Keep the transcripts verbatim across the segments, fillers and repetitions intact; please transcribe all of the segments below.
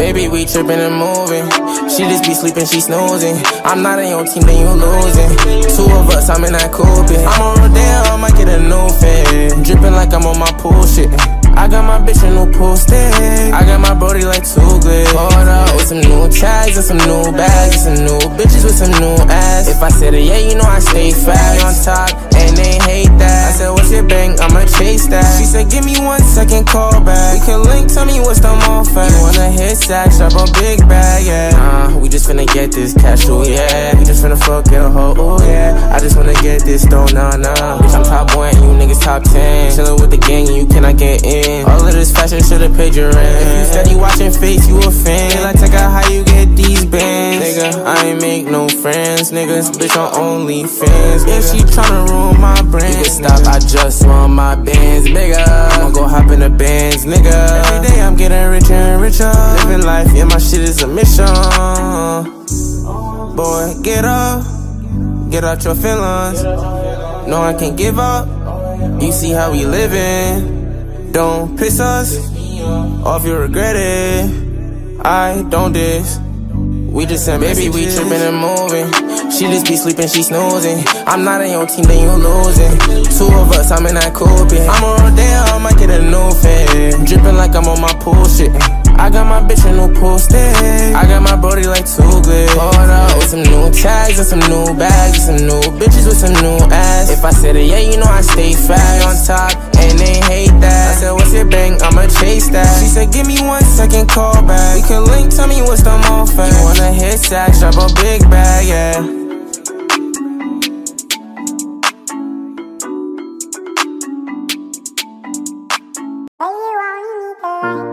Baby, we trippin' and movin'. She just be sleepin', she snoozin'. I'm not on your team, then you losin'. Two of us, I'm in that coopin'. I'm on Rodeo, I might get a new fit. Drippin' like I'm on my pool shit. I got my bitch in new pool stick. I got my brody like two glitz. Hold up with some new tags and some new bags and some new bitches with some new ass. If I said it, yeah, you know I stay fat on top, and they hate that. I said, what's your bank? I'ma chase that. She said, give me one second, call back. We can link, tell me what's the more fun. You wanna hit sack, drop a big bag, yeah. Nah, we just finna get this cash, ooh, yeah. We just finna fuck your hoe, ooh, yeah. I just wanna get this stone, nah, nah. Bitch, I'm top one, and you niggas top ten. Chillin' with the gang, and you cannot get in. All of this fashion should've paid your rent. If you steady watching face, you a fan. They like to got how you get these bands. Nigga, I ain't make no friends. Niggas, bitch, I'm only fans. If she tryna ruin my brand, nigga, stop, I just want my bands. Nigga, I'ma go hop in the bands. Nigga, every day I'm getting richer and richer. Living life, yeah, my shit is a mission. Boy, get up. Get out your feelings. No, I can't give up. You see how we living. Don't piss us off, you regret it. I don't diss. We just said, baby, we trippin' and movin'. She just be sleepin', she snoozin'. I'm not on your team, then you losin'. Two of us, I'm in that coopin'. I'm on Rodeo, I might get a new fit. Drippin' like I'm on my pool shit. I got my bitch in new pool stick. I got my brody like two glitz. Hold up with some new tags and some new bags and some new bitches with some new ass. If I said it, yeah, you know I stay fat on top, and they hate that. I said, what's your bank? I'ma chase that. She said, give me one second, call back. We can link, tell me what's the more fun. You wanna hit sack, drop a big bag, yeah.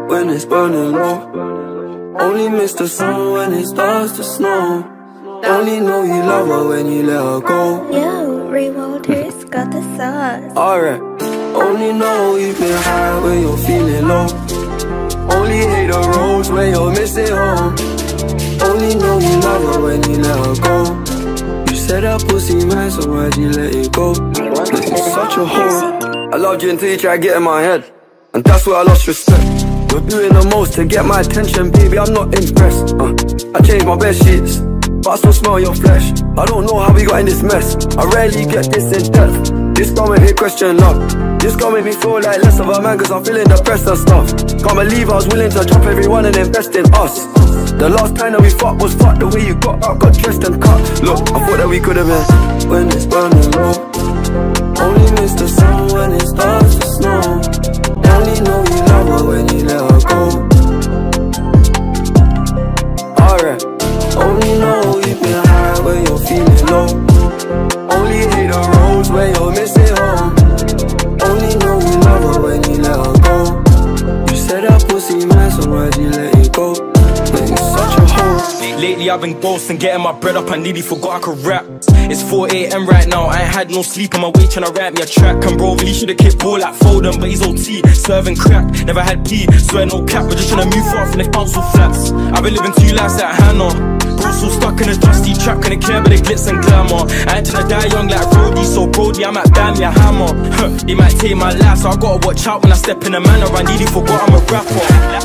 When it's burning low, only miss the sun when it starts to snow. Only know you love her when you let her go. Yo, Ray Walters got the sauce. Alright. Only know you've been high when you're feeling low. Only hate the roads when you're missing home. Only know you love her when you let her go. You said that pussy man, so why'd you let it go? It's such a whore. I loved you until you tried to get in my head, and that's where I lost respect. You're doing the most to get my attention, baby, I'm not impressed. uh, I changed my bed sheets, but I still smell your flesh. I don't know how we got in this mess. I rarely get this in depth. This gon' make me question love. This gon' make me feel like less of a man, cause I'm feeling depressed and stuff. Can't believe I was willing to drop everyone and invest in us. The last time that we fucked was fucked. The way you got out, got dressed and cut. Look, I thought that we could've been. When it's burning low, only miss the sun when it starts to snow. Only know you love her when you let her go. Alright. Only know you've been high when you're feeling low. Only hate the roads when you're missing home. Only know you love her when you let her go. You said that pussy man, so why'd you let it go? But you're such a hoe. Lately I've been ghosting, getting my bread up, I nearly forgot I could rap. It's four A M right now, I ain't had no sleep. On my way tryna write me a track. And bro, really should've kicked ball like Foden, but he's O T, serving crack. Never had pee, swear no cap. We're just tryna move far from the council flats. I've been living two lives like Hannah. Bro's all stuck in a dusty trap, couldn't care about the glitz and glamour. I ain't tryna die young like Brody, so Brody, I might buy me a hammer. They might take my life, so I gotta watch out when I step in a manner. I nearly forgot I'm a rapper.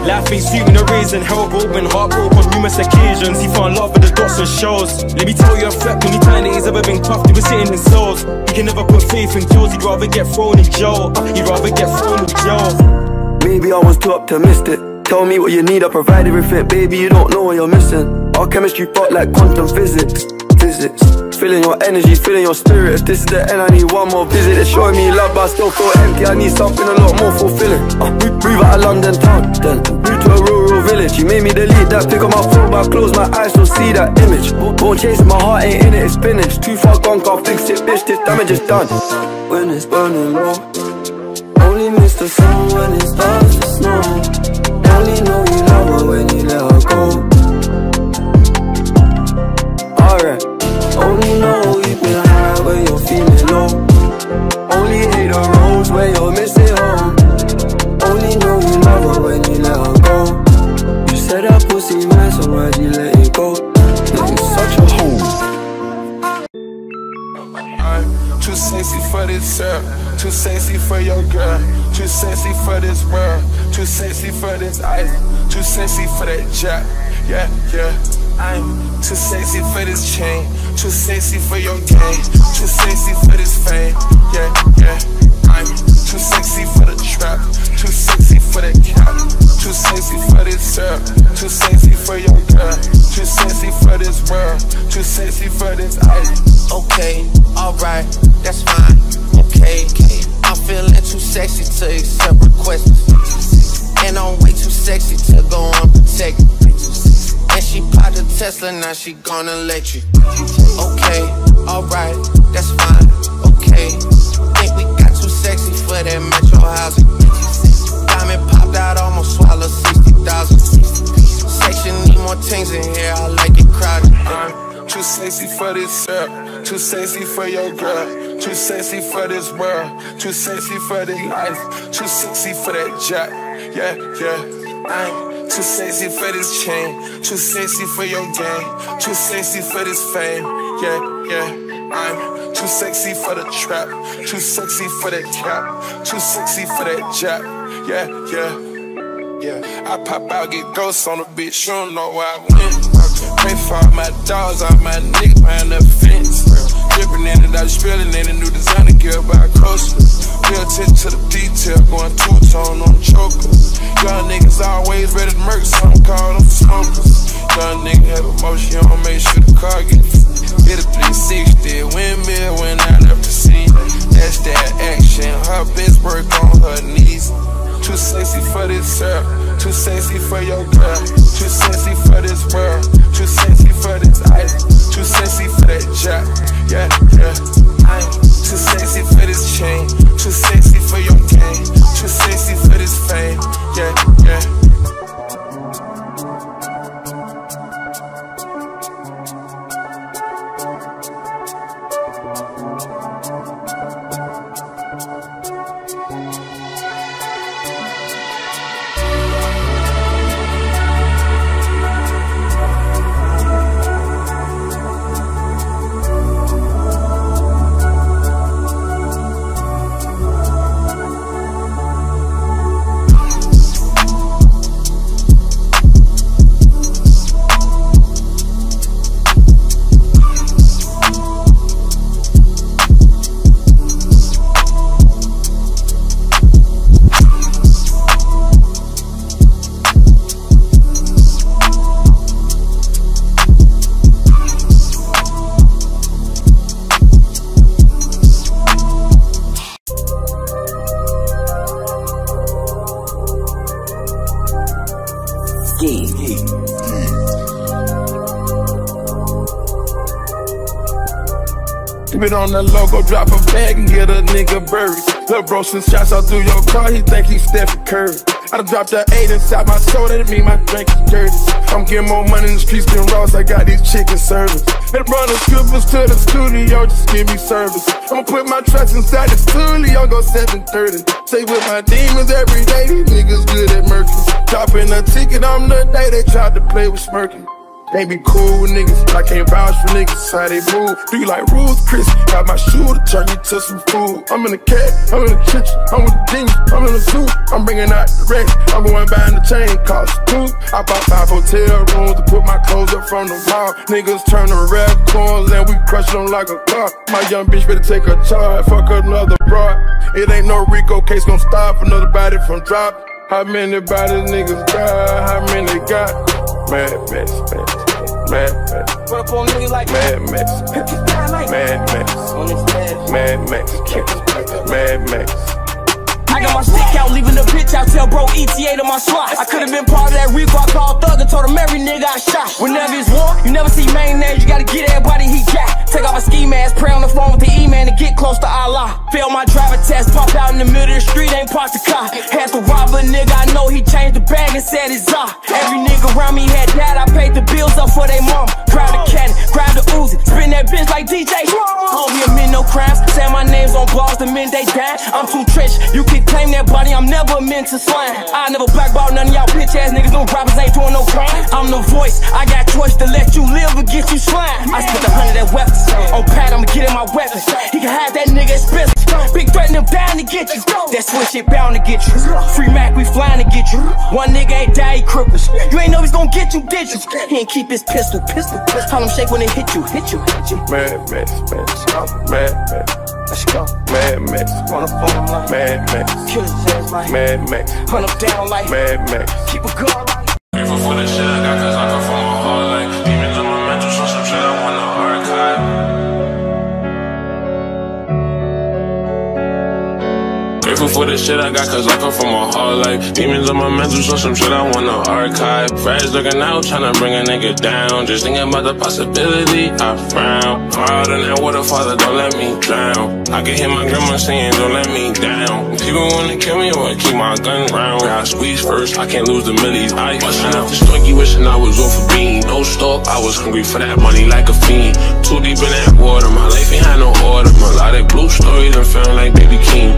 Life ain't sweet, me no raising hell, bro. Been heartbroken on numerous occasions. He fell in love with the dots and shells. Let me tell you a fact, when he time that he's ever been tough, they were sitting in cells. He can never put faith in kills, he'd rather get thrown in jail. He'd rather get thrown in jail. Maybe I was too optimistic. Tell me what you need, I provide everything. Baby, you don't know what you're missing. Our chemistry fought like quantum physics. Physics. Feeling your energy, feeling your spirit. If this is the end, I need one more visit. It's showing me love, but I still feel empty. I need something a lot more fulfilling. uh, We move out of London town, then move to a rural village. You made me delete that, pick up my phone, but I close my eyes, don't see that image. Won't chase it, my heart ain't in it, it's finished. Too far gone, can't fix it, bitch, this damage is done. When it's burning low, only miss the sun when it starts to snow. Only know you love her when you let her go. Alright. Only know you've been high when you're feeling low. Only hate the roads when you're missing home. Only know you love her when you let her go. You said that pussy man, so why'd you let it go? You're such a hoe. I'm too sexy for this sir. Too sexy for your girl. Too sexy for this world. Too sexy for this ice, too sexy for that jack. Yeah, yeah, I'm too sexy for this chain, too sexy for your game, too sexy for this fame. Yeah, yeah, I'm too sexy for the trap, too sexy for that cap, too sexy for this syrup, too sexy for your girl, too sexy for this world, too sexy for this ice. Okay, alright, that's fine. Okay, I'm feeling too sexy to accept requests, and I'm way too sexy to go unprotected. And she popped a Tesla, now she gone electric. Okay, alright, that's fine. Okay, think we got too sexy for that metro housing. Diamond popped out, almost swallowed sixty thousand. Section need more things in here, I like it crowded. I'm too sexy for this syrup, too sexy for your girl, too sexy for this world, too sexy for the ice, too sexy for that jack. Yeah, yeah, I'm too sexy for this chain, too sexy for your game, too sexy for this fame. Yeah, yeah, I'm too sexy for the trap, too sexy for that cap, too sexy for that jack. Yeah, yeah, yeah. I pop out, get ghosts on the bitch, you don't know where I went. Pray for all my dogs, all my niggas behind the fence. Drippin' in it, I was spillin' in it, new designer gear by coaster. Pay attention to the detail, going two-tone on choker. Young niggas always ready to murk, so I'm callin' them smokers. Young nigga have emotion, you don't make sure the car gets hit a three sixty, windmill when I left the scene. That's that action, her bitch work on her knees. Too sexy for this syrup, too sexy for your girl, too sexy for this world, too sexy for this ice, too sexy for that jack. Yeah, yeah, I'm too sexy for this chain, too sexy for your game, too sexy for this fame. Yeah, yeah. Been on the logo, drop a bag and get a nigga buried. Lil' bro, some shots all through your car, he think he Stephen Curry. I done dropped an eight inside my soda, that mean my drink is dirty. I'm getting more money in the streets than Ross, I got these chicken servers. And run the scoopers to the studio, just give me service. I'ma put my trust inside the studio, go seven thirty. Stay with my demons every day, these niggas good at murkers. Dropping a ticket on the day, they tried to play with smirking. They be cool with niggas, I can't vouch for niggas, how they move. Do you like rules, Chris? Got my shoe to turn you to some food. I'm in the cat, I'm in the kitchen, I'm with the genius, I'm in the zoo. I'm bringing out the racks, I'm going buying the chain, cost two. I bought five hotel rooms to put my clothes up from the wall. Niggas turn to red corns and we crush them like a car. My young bitch better take a charge, fuck another broad. It ain't no Rico case gon' stop another body from dropping. How many bodies niggas got? How many got? Mad, mad, mad. Mad Max, run up on niggas like Mad Max, Mad Max, Mad Max, Mad Max. I got my stick out, leaving the bitch out, tell bro E T A to my swat. I could've been part of that Rico, I called thug and told him every nigga I shot. Whenever it's war, you never see mayonnaise, you gotta get everybody he got. Take off my ski mask, pray on the phone with the E-man to get close to Allah. Fail my driver test, pop out in the middle of the street, ain't parked the car. Had to rob a nigga, I know he changed the bag and said it's off. Every nigga around me had that, I paid the bills up for they mom. Grab the cannon, grab the Uzi, spin that bitch like D J. Don't be a no crimes, say my name's on blogs, the men they die. I'm too trench, you can claim that body, I'm never meant to slang. I never blackball none of y'all bitch ass niggas, no rappers ain't doing no crime. I'm the voice, I got choice to let you live or get you slime. I spent a hundred at weapons, on pad I'ma get in my weapons. He can have that nigga expensive, big threatening dying to get you. That switch shit bound to get you. Free Mac, we flying to get you. One nigga ain't die, he cripples. You ain't know he's gonna get you, did you? He ain't keep his pistol, pistol, pistol. Tell him shake when it hit you, hit you, hit you. Mad, mad, mad, mad, mad. Let's go. Mad Max, run up on him like Mad Max. Kill his ass like Mad Max. Hunt him down like Mad Max. Keep a guard like. Grateful for the shit I got, cause I come from a hard life. Demons on my mental, so some shit I wanna archive. Grateful for the shit I got, cause I come from a hard life. Demons on my mental, so some shit I wanna archive. Friends looking out, tryna bring a nigga down. Just thinking about the possibility, I frown. Harder than water, father, don't let me drown. I can hear my grandma saying, don't let me down. People wanna kill me, wanna keep my gun round. I squeeze first, I can't lose the millies, I bustin' up the store, you wishing I was off a bean. No stalk, I was hungry for that money like a fiend. Too deep in that water, my life ain't had no order. Melodic blue stories, I'm feeling like Baby King.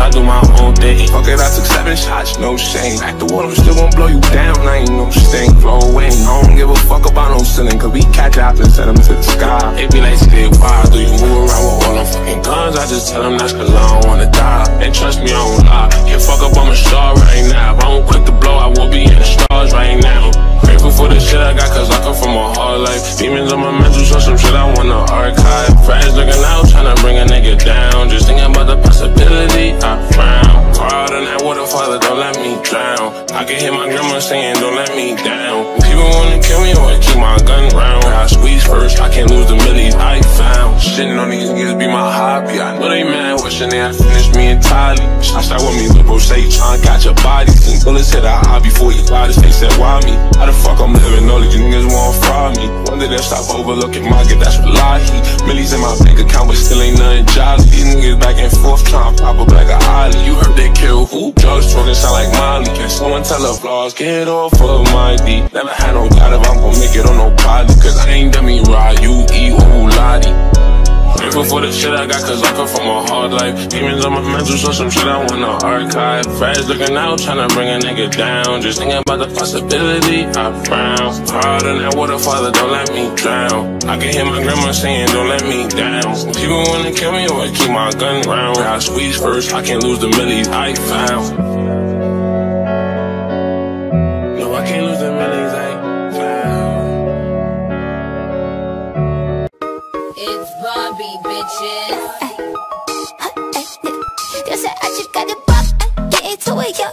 I do my own thing. Fuck it, I took seven shots, no shame. Back the water, I'm still gon' blow you down, I ain't no sting. Blow away, I don't give a fuck about no ceiling. Cause we catch up and send them to the sky. It be like, shit, why do you move around with all them fucking guns? I just tell them that's cause I don't wanna die. And trust me, I don't lie. Can't fuck up, I'm a star right now. If I don't quit the blow, I will be in the stars right now. Grateful for the shit I got, cause I come from a hard life. Demons on my mental, so some shit I wanna archive. Friends looking out, tryna bring a nigga down. Just thinking about the possibility, I frown. Proud in that water, father, don't let me drown. I can hear my grandma saying, don't let me down. People wanna kill me, wanna keep my gun round. I squeeze first, I can't lose the millies I found. Shitting on these niggas be my hobby. I know they mad, wishing they had finished me entirely. I start with me, little bro, say, tryna catch your body. Until it's hit, I before you lie, this thing said, why me? How the fuck I'm living, all these niggas wanna fry me. One day they'll stop overlooking my get, that's what lie he. Millies in my bank account, but still ain't nothing jolly. These niggas back and forth, tryna pop up like a ollie. You heard they kill who? Drugs, talking sound like Molly. Can someone tell the flaws, get off of my D. Never had no doubt if I'm gon' make it on nobody. Cause I ain't dummy ride, you eat who lottie. Grateful for the shit I got, cause I come from a hard life. Demons on my mental, so some shit I wanna archive. Friends looking out, tryna bring a nigga down. Just thinking about the possibility, I frown. Hard in that water, father, don't let me drown. I can hear my grandma saying, don't let me down. People wanna kill me, or I keep my gun round. I squeeze first, I can't lose the millies I found. No, I can't lose the millies I found. It's Barbie, bitches. Ay, ay, ay, ay. Yo sé, I just got it pop, ay, get into it, yo.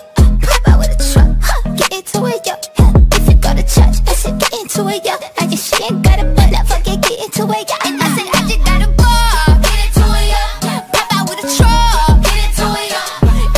Pop out with a truck, huh, get into it, yo. If you go to church, I said get into it, yo. I just, she ain't got it, but I fucking get into it, yo. And I said I just got a ball, get into it, yo. Pop out with a truck, get into it, yo.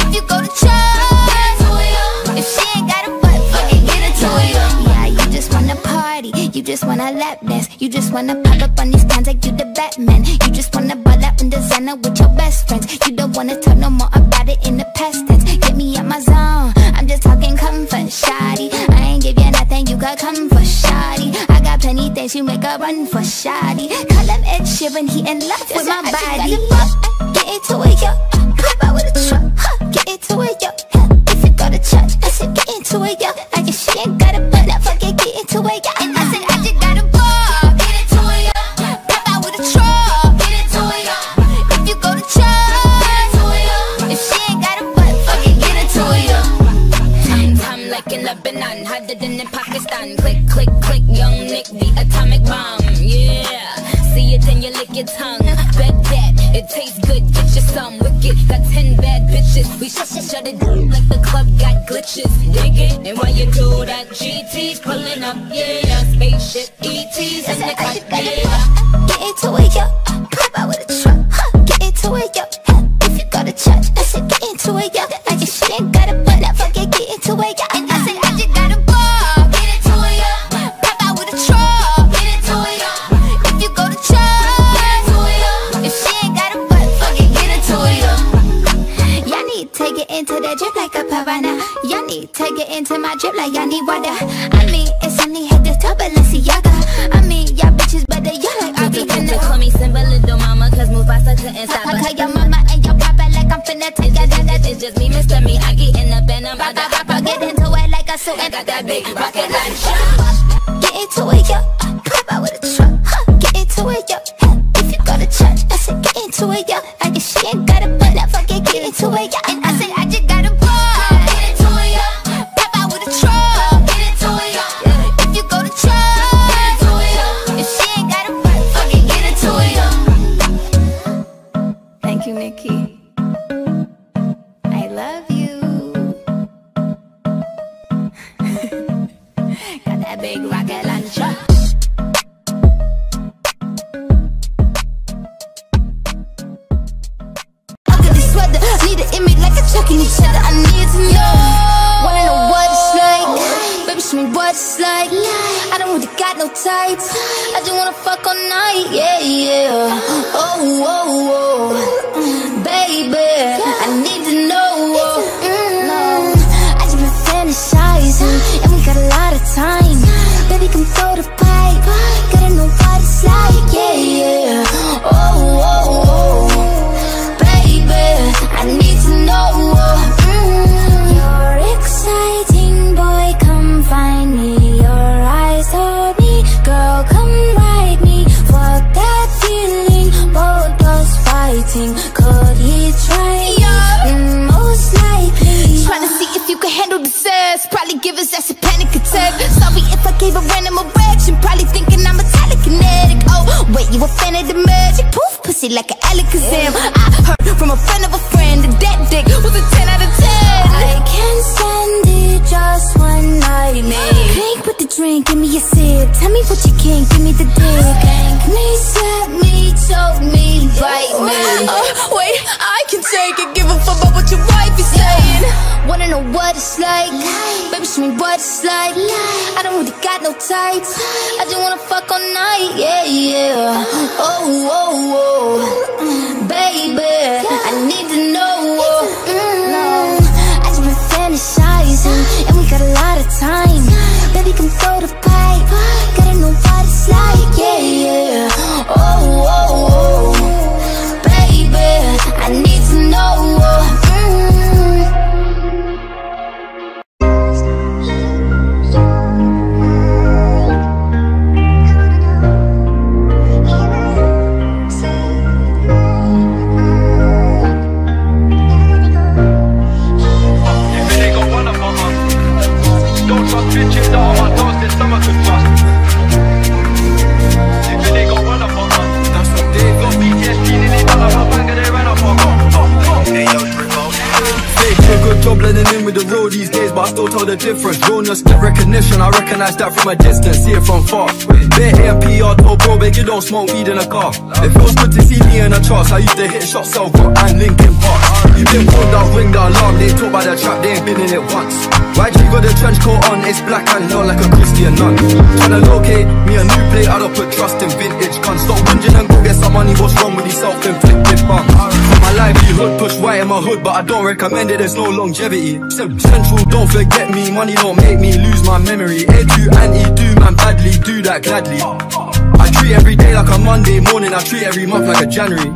If you go to church, get into it, yo. If she ain't got it, but fucking get into it, yo. Yeah, you just wanna party, you just wanna lap dance, you just wanna pop up on these cons like you the Batman. You just wanna ball out in designer with your best friends. You don't wanna talk no more about it in the past tense. Get me out my zone, I'm just talking comfort, shawty. I ain't give you nothing, you got comfort, shawty. I got plenty things, you make a run for shawty. Call him Ed Sheeran, he in love with my body. Get into it, yo. Pop out with a truck, huh, get into it, yo. If you go to church, I said get into it, yo. I guess she ain't got a butt, I fucking get into it, yo. And I said I just got a ball, get into it, yo. Pop out with a truck, get into it, yo. If you go to church, get into it, yo. If she ain't got a butt, fucking get into it, yo. Time, time like in Lebanon, harder than in Pakistan. Click, click, click, young Nick, the atomic bomb, yeah. See it then you lick your tongue. Bet that, it tastes good, get you some wicked. Got ten bad bitches, we shut, shut it down like the club got glitches. Dig it, and while you do that, G T's pulling up, yeah. Spaceship E T's in the cockpit. Get into it, yo. Pop out with a truck, huh, get into it, yo. If you go to church, I said get into it, yo. I just, she ain't got a butt, I fucking get into it, yo. And I said I just got a ball, get into it, yo. Pop out with a truck, get into it, yo. If you go to church, get into it, yo. If she ain't got a butt, fucking get into it, yo. Y'all need to get into that drip like a piranha. Y'all need to get into my drip like y'all need water. I mean, it's only hit this top Balenciaga. I mean, y'all bitches better, y'all like Avi. Call me Simba, little mama, cause move fast, I couldn't stop her. I call your mama and your papa like I'm finna take that. It's just me, Mister Miyagi in the band, I'm about to pop. Get into it like a suit and got that big rocket launch. Get into it, yo. Pop out with a truck, huh, get into it, yo. If you go to church, I said get into it, yo. I She ain't gotta put that fucking key into it, yeah. And I said I just gotta ball. Get it to ya. Pop out with a truck. Get it to ya. If you go to truck. Get it to ya. If she ain't gotta work, fucking get it to ya. Thank you, Nikki. I love you. Got that big rocket launcher. Checking each other, I need to know. Wanna know what it's like? Baby, show me what it's like. I don't really got no tights. I just wanna fuck all night, yeah, yeah. Oh, oh, oh, baby, I need to know. Mm-hmm. I just been fantasizing, and we got a lot of time. Baby, come throw the pipe. Gotta know what it's like, yeah, yeah. Oh, oh, oh, baby, I need. Could he try? Yeah. Most likely. Trying to see if you can handle this ass. Probably give his ass a panic attack. Sorry if I gave a random erection. Probably thinking I'm a telekinetic. Oh, wait, you a fan of the magic? Poof, pussy like an Alakazam. Yeah. I heard from a friend of a friend that that dick was a ten out of ten. I can't stand it, just one night, man. Drink with the drink, give me a sip. Tell me what you can, give me the dick. Thank me, slap me, choke me, bite me. Uh, wait, I can take it, give a fuck about what your wife is saying. Wanna know what it's like? Baby, show me what it's like. I don't really got no tights. I just wanna fuck all night, yeah, yeah. Oh, oh, oh, baby, I need to know. And we got a lot of time. Baby, come throw the pipe. Gotta know what it's like, yeah, yeah. Oh, oh, oh, baby, I need to know. The difference, realness, recognition. I recognize that from a distance, see it from far. Bare M P R, told bro, babe, you don't smoke weed in a car. It feels good to see me in a charts. I used to hit shots, sell rock and Linkin Park. You been pulled out, ring the alarm. They talk by the trap, they ain't been in it once. Why'd you got the trench coat on? It's black and down like a Christian nun. Tryna locate me a new plate, I don't put trust in vintage guns. Stop whinging and go get some money. What's wrong with these self-inflicted bumps? My livelihood pushed right in my hood, but I don't recommend it, there's no longevity. Central, don't forget me. Money don't make me lose my memory. Edu, anti, do man badly, do that gladly. I treat every day like a Monday morning, I treat every month like a January.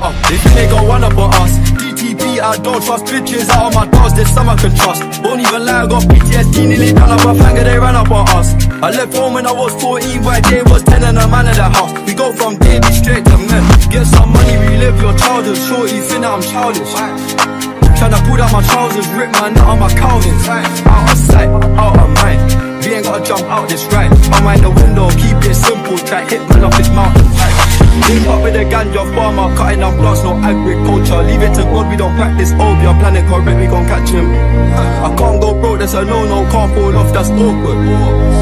uh, They think they got one up on us. D T P, I don't trust. Bitches out of my doors, there's some I can trust. Won't even lie, I got P T S D, nearly down up a banger, they ran up on us. I left home when I was fourteen, right there was ten and a man in the house. We go from baby straight to men. Get some money, relive your childhood. Shorty, think that I'm childish. Tryna pull down my trousers, rip my nut on my Calvin's. Out of sight, out of mind. We ain't gotta jump out this ride. I mind the window, keep it simple. Try hit man off his mountain high. Link up with a ganja farmer, cutting down plants, no agriculture. Leave it to God, we don't practice old. Your planet correct, we gon' catch him. I can't go broke, that's a no-no. Can't fall off, that's awkward.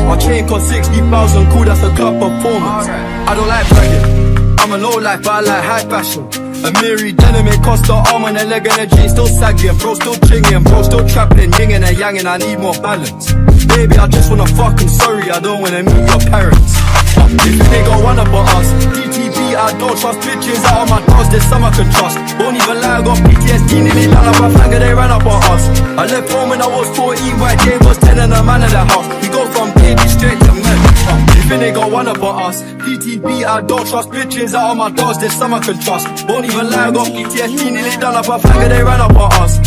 My chain cost sixty thousand, cool, that's a club performance. I don't like bragging. I'm a low life, but I like high fashion. A Mary denim, it cost her arm and a leg and a jean. Still sagging, bro still chinging, bro still trapping. Ying and a yang and I need more balance. Baby, I just wanna fuck, I'm sorry, I don't wanna meet your parents. uh, If they got one up on us. D T B, I don't trust. Bitches out of my doors, there's some I can trust. Won't even lie, I got P T S D, nearly down up my flanger, they ran up on us. I left home when I was fourteen, right there was ten and a man in the house. We go from baby straight to men. uh, If they got one up on us. P T B, I don't trust. Bitches out of my doors, there's some I can trust. Won't even lie, I got P T S D, nearly down up a flanger, they ran up on us.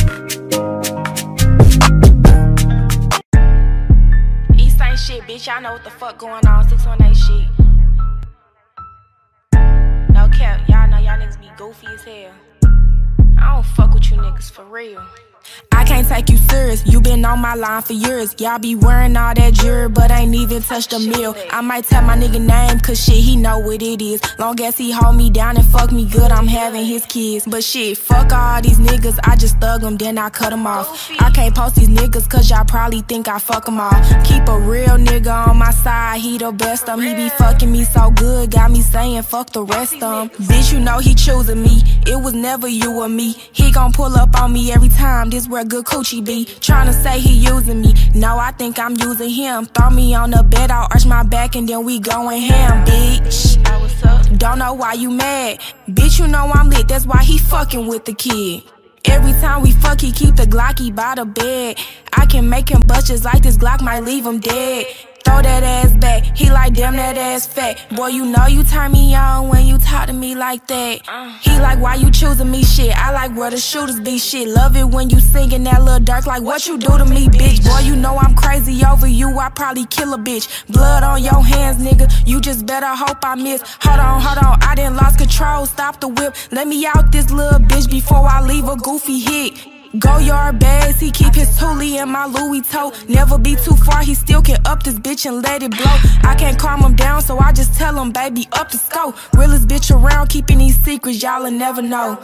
East Side shit, bitch, y'all know what the fuck going on. Six one eight shit. No cap, y'all know y'all niggas be goofy as hell. I don't fuck with you niggas, for real. I can't take you serious, you been on my line for years. Y'all be wearing all that jewelry, but ain't even touched a meal. I might tell my nigga name, cause shit, he know what it is. Long as he hold me down and fuck me good, I'm having his kids. But shit, fuck all these niggas, I just thug them, then I cut them off. I can't post these niggas, cause y'all probably think I fuck them all. Keep a real nigga on my side, he the best of 'em. He be fucking me so good, got me saying fuck the rest of 'em. Bitch, you know he choosing me, it was never you or me. He gon' pull up on me every time, this where good coochie be. Tryna say he using me, no, I think I'm using him. Throw me on the bed, I'll arch my back and then we going ham, bitch. Don't know why you mad, bitch, you know I'm lit, that's why he fucking with the kid. Every time we fuck, he keep the Glocky by the bed. I can make him bust just like this Glock, might leave him dead. Throw that ass back, he like damn that ass fat. Boy, you know you turn me on when you talk to me like that. He like why you choosing me shit, I like where the shooters be shit. Love it when you singing that little dark like what you do to me bitch. Boy, you know I'm crazy over you, I probably kill a bitch. Blood on your hands nigga, you just better hope I miss. Hold on, hold on, I done lost control, stop the whip. Let me out this little bitch before I leave a goofy hit. Go yard bags, he keep his toolie in my Louis tote. Never be too far, he still can up this bitch and let it blow. I can't calm him down, so I just tell him, baby, up the scope. Realest bitch around, keeping these secrets, y'all'll never know.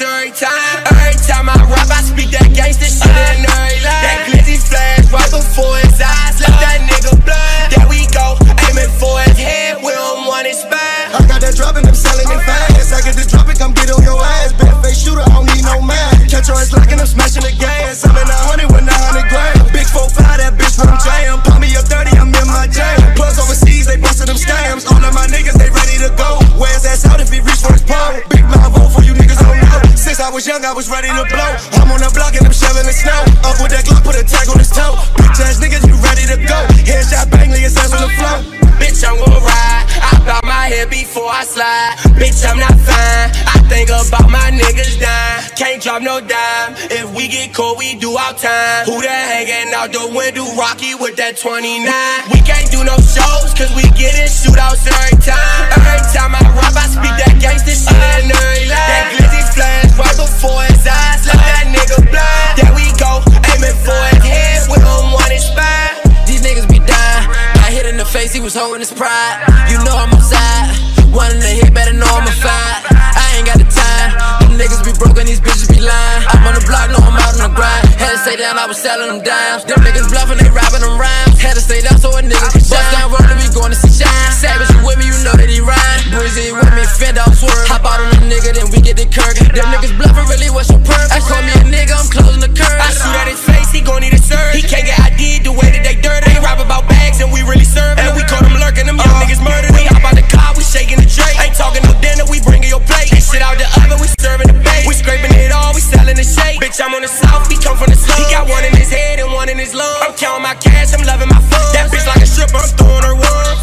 Every time, every time I rap, I speak that gangsta shit in every line. That glizzy flash right before his eyes, left that nigga blind. There we go, aiming for his head, we don't want his spine. I got that drop and I'm selling it fast. I get the drop and come get on your ass. Bad face shooter, I don't need no man. Catch your ass lock and I'm smashing the gas. I'm in a hundred with nine hundred grand. Big four five, that bitch from jam. Pop me up thirty, I'm in my jam. Plugs overseas, they bustin' them scams. All of my niggas, they ready to go. Wear his ass out if he reach for his pump. Big mouth vote for you niggas on. Since I was young, I was ready to blow. I'm on the block and I'm shoveling snow. Up with that Glock, put a tag on his toe. Bitch ass niggas, you ready to go. Headshot bang, leave his ass on the floor. Bitch, I'm gon' ride. I bow my head before I slide. Bitch, I'm not fine. I think about my niggas dying. Can't drop no dime. If we get caught, we do our time. Who that hanging out the window? Rocky with that twenty-nine. We can't do no shows, cause we get in shootouts every time. Every time I rap, I speak that gangsta shit in every line. That glizzy flash right before his eyes, let that nigga blind. There we go, aiming for his head, we don't want his spine. These niggas be dying, got hit in the face, he was holding his pride. You know I'm outside, wanting to hit, better know I'm a fight. I ain't got the time, them niggas be broken, these bitches be lying. I'm on the block, know I'm out on the grind. Had to stay down, I was selling them dimes. Them niggas bluffing, they robbing them rhymes. Had to stay down so a nigga could shine. Bust down road, we going to see shine. Savage, you with me, you know that he rhyme. Breezy with me, fend off swerve. Hop out on a nigga, then we get the curve. Them niggas bluffing, really, what's your purpose? I call me a nigga, I'm closing the curve. I shoot at his face, he gon' need a surge. He can't get I D the way that they dirty. They rob about bags and we really serving. And we caught them lurking, them young uh, niggas murdered. We hop out the car, we shaking the tray. Ain't talking no dinner, we bringing your plate. Ain't shit out the oven, we serving the bait. We scraping it all, we selling the shake. Bitch, I'm on the south, we come from the slum. He got one in his head and one in his lung. I'm counting my cash, I'm loving my funds. That bitch like a stripper, I'm throwing her ones.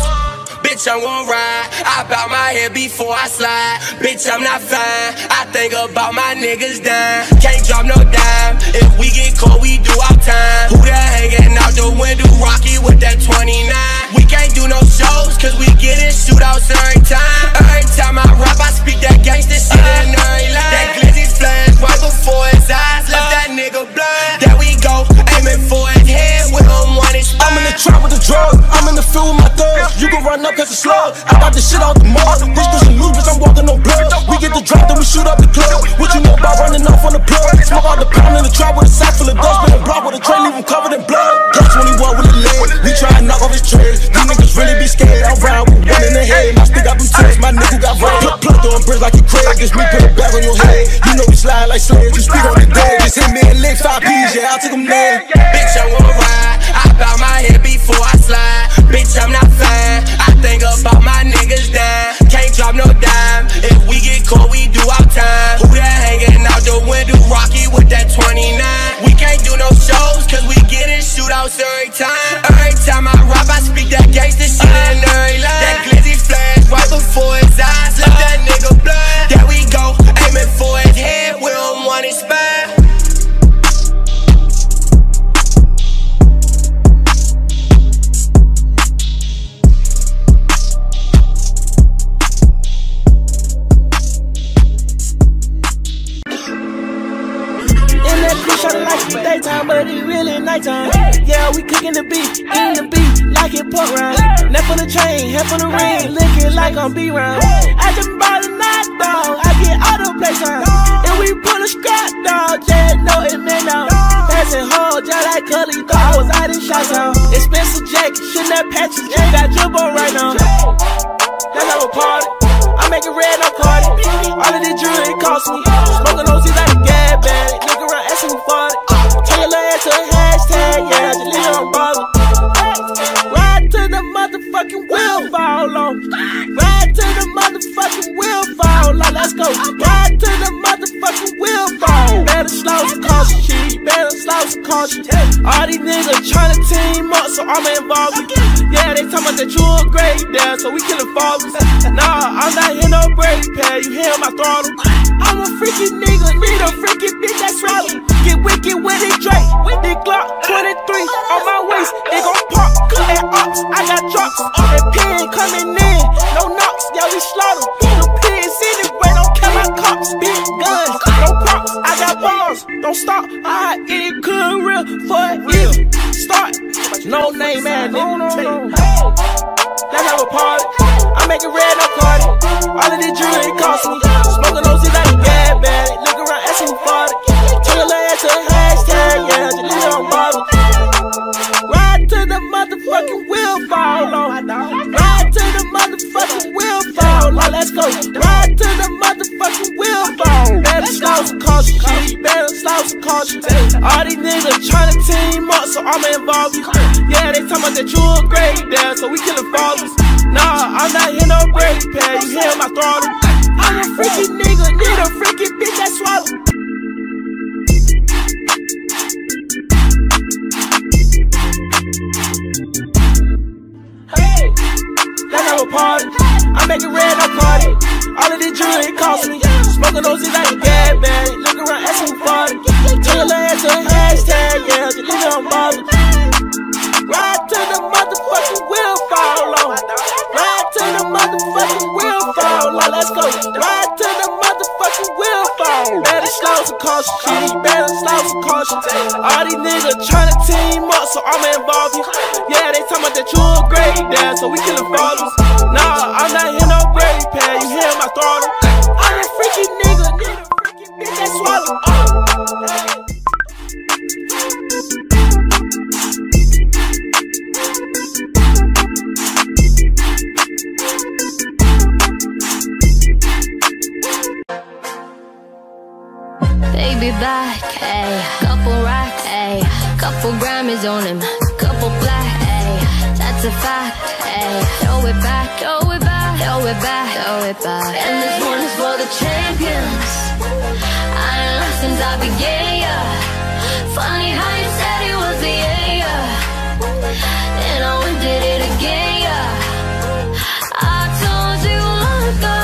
Bitch, I'm gon' ride. I bow my head before I slide. Bitch, I'm not fine. I think about my niggas dying. Can't drop no dime. If we get caught, we do our time. Who that hanging out the window? Rocky with that twenty-nine. We can't do no shows, cause we get in shootouts every time. Every time I rap, I speak that gangsta shit in every line. That glizzy flash right before his eyes, left that nigga blind. There we go, aiming for his head. We don't want his spine. I'm in the trap with the drugs. I'm in the field with my thugs. You can run up, cause it's slug. I got this shit out the mud. This pushing loose, bitch, I'm walking on blood. We get the drop, then we shoot up the club. What you know about running off on the plug? Smoke out the pound in the trap with a sack full of dust. Been a block with a train, leave him covered in blood. twenty-one with a leg. We try and knock off his trail. These niggas really be scared. I ride with one in the head. I stick out them tears. My nigga got robbed. Plug throwing bricks like you crazy. Just me put a bag on your head. You know we slide like slaves. You speak on the dead. Just hit me and lick five P's. Yeah, I took him there. Bitch, I won't ride. I bow my head before I slide. Bitch, I'm not fine. I think about my niggas dying. Can't drop no dime. If we get caught, we do our time. Who that hanging out the window? Rocky with that twenty-nine. We can't do no shows, cause we get in shootouts every time. Every time. time I rap, I speak that gangsta shit uh, and there ain't lying. That glizzy flash right before his eyes, let uh, that nigga blind. There we go, aiming for his head, we don't want his spine. Daytime, but it really nighttime. Yeah, we cooking the beat, eating the beat like it pork rind. Neck on the chain, head on the ring, licking like on B round. I just bought a night dog, I get all the play signs. And we pull a scrap dog, yeah, no it man down. Passing hard, just like Cully, thought I was out in shot town. Expensive jacket, shit that patches, you got drip on right now. That's how we party. I make it red, no party. All of this jewelry it cost me. Smoking those seeds like a gab bag. Look around, asking who fought it. Turn your ass to a hashtag, yeah, just leave it on bottom. Ride to the motherfucking wheel, fall on. Ride to the motherfucking wheel, fall on. Let's go. Ride to the motherfucking wheel, fall. Better slow some caution, shit. Better slow some caution. All these niggas tryna team up, so I'ma involve you. Yeah, they talking about that you a great dad, so we killin' fathers. Nah, I'm not here no brave pad, you hear my throttle. I'm a freaky nigga, read a freaky bitch that's rally. Get wicked with it, Drake, with the Glock twenty-three on my waist. They gon' pop, cut that ops, I got drops. That pin coming in, no knocks, y'all we slaughter. No pins anyway, don't kill my cops. Big guns, no props, I got balls. Don't stop, I ain't good real for it. Start, no name ass nigga. That's how we party. I make it red, no party. All of this jewelry it cost me. Smoking those shit like a gab bag. Look around, asking who fought it. Turn your ass to a hashtag, yeah, just leave it on bottle. Ride to the motherfucking wheel, fall on. Ride to the motherfucking wheel, fall on. Let's go. Ride to the motherfucking wheel, fall. Better slow some caution, shit. Better slow some caution. All these niggas tryna team up, so I'ma involve you. Yeah, they talking about that you a great dad, so we killin' fathers. Nah, I'm not here no brake pad, you hear my throttle. I'm a freaky nigga, need a freaky bitch that swallow. Hey, that's how we party. I make it red, no party. All of this jewelry it cost me. Smoking those shit like a gab bag. Look around, asking who fought it. Turn your ass to a hashtag, yeah, just leave it on bottom. Ride to the motherfucking wheel, fall on. Ride to the motherfucking wheel, fall on. Let's go. Ride to the motherfucking wheel, fall. Better slow some caution, shit. Better slow some caution. All these niggas tryna team up, so I'ma involve you. Yeah, they talking about that you a great dad, so we killin' fathers. Nah, I'm not here no brave pad, you hear my throttle. I'm a freaky nigga, need a freaky bitch that swallow. Oh. Baby back, ayy, couple racks, ayy, couple Grammys on him, couple black, ayy, that's a fact, ayy, throw it back, throw it back, throw it back, throw it back. And this one is for the champions, I ain't lost since I began, yeah. Funny how you said it was the year, yeah. Then I went and did it again, yeah. I told you long ago.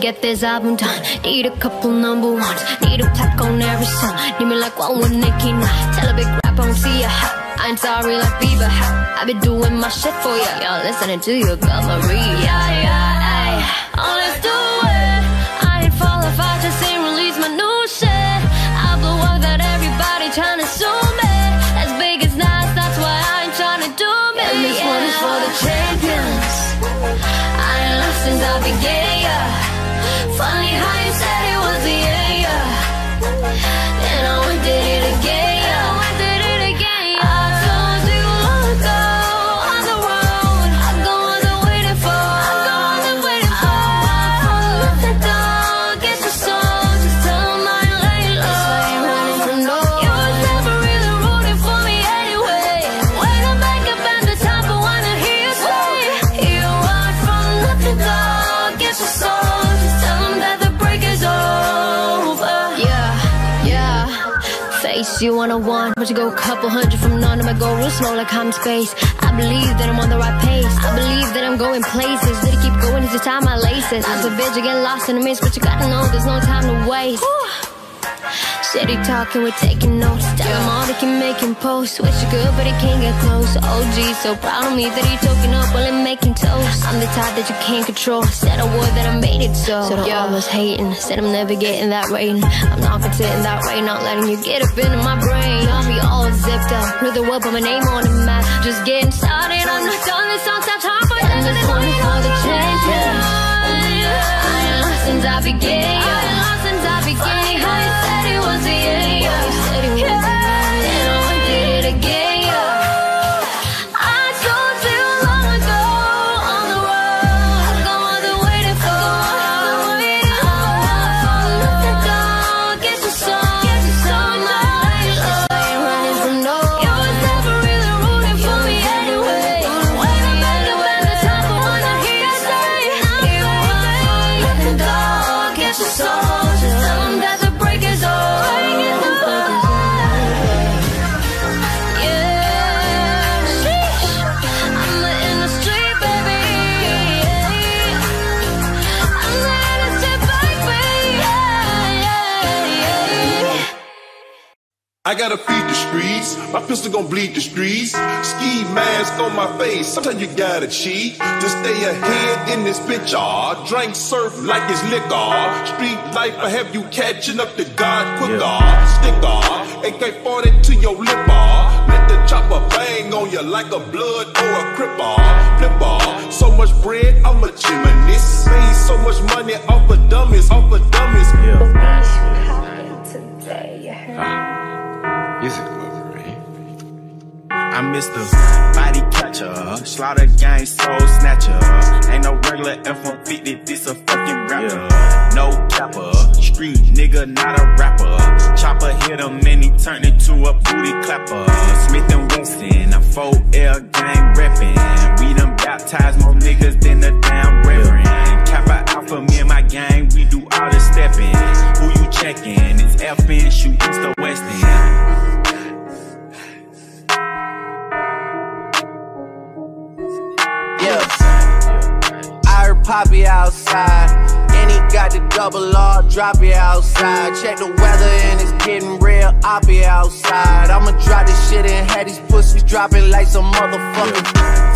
Get this album done. Need a couple number ones. Need a plaque on every song. Need me like one with Nicki now. Tell a big rap on see ya. I ain't sorry like Bieber. I been doing my shit for ya. Y'all listening to your girl Maria. Yeah, yeah, ayy. Oh, let's do it. I ain't fall if I just ain't release my new shit. I blew up that everybody tryna sue me. As big as nice, that's why I ain't tryna do me. And this yeah. one is for the champions. I ain't lost since I began, yeah. Funny how you said it was the year, yeah. Then I went and did it again, yeah. I went and did it again, yeah. I told you long ago, on the road. I go on the waiting for, I go on the waiting for. I go on the waiting for. face. You wanna one, but you go a couple hundred from none of my goal. Real slow like I'm space. I believe that I'm on the right pace. I believe that I'm going places. Did it keep going? Is the time I laces? I'm a bitch, you get lost in the mist, but you gotta know there's no time to waste. Shitty talking, we're taking notes. Tell them all they can make him post. Wish you good, but he can't get close. O G, so proud of me that he choking up while I'm making toast. I'm the type that you can't control. Said a word that I made it so. So they're always hating. Said I'm never getting that rating. I'm not content that way. Not letting you get up into my brain. I'll be all zipped up. Knew the world, put my name on the map. Just getting started. I'm not done. This song's not time for this. This one for the champions. I've been lost since I began. I've been lost since I began. I gotta feed the streets, my pistol gon' bleed the streets. Ski mask on my face, sometimes you gotta cheat to stay ahead in this bitch. Ah, drink surf like it's liquor. Street life, I have you catching up to God quicker. Yeah. Stick off, A K forty to your lip off. Let the chopper bang on you like a blood or a crip off. Flip off, so much bread, I'm a gymnast. Made so much money off of dummies, off of dummies. Yeah. Today. I miss the body catcher, slaughter gang, soul snatcher. Ain't no regular F one fifty, this a fucking rapper. No capper, street nigga, not a rapper. Chopper hit him and he turned into a booty clapper. Smith and Winston, a four L gang reppin'. We done baptized more niggas than the damn reverend. Kappa Alpha, me and my gang, we do all the steppin'. Who you checkin'? It's F N, shoot, it's the West End. Poppy outside, and he got the double R, drop it outside. Check the weather and it's getting real, I'll be outside. I'ma drop this shit and have these pussies dropping like some motherfucking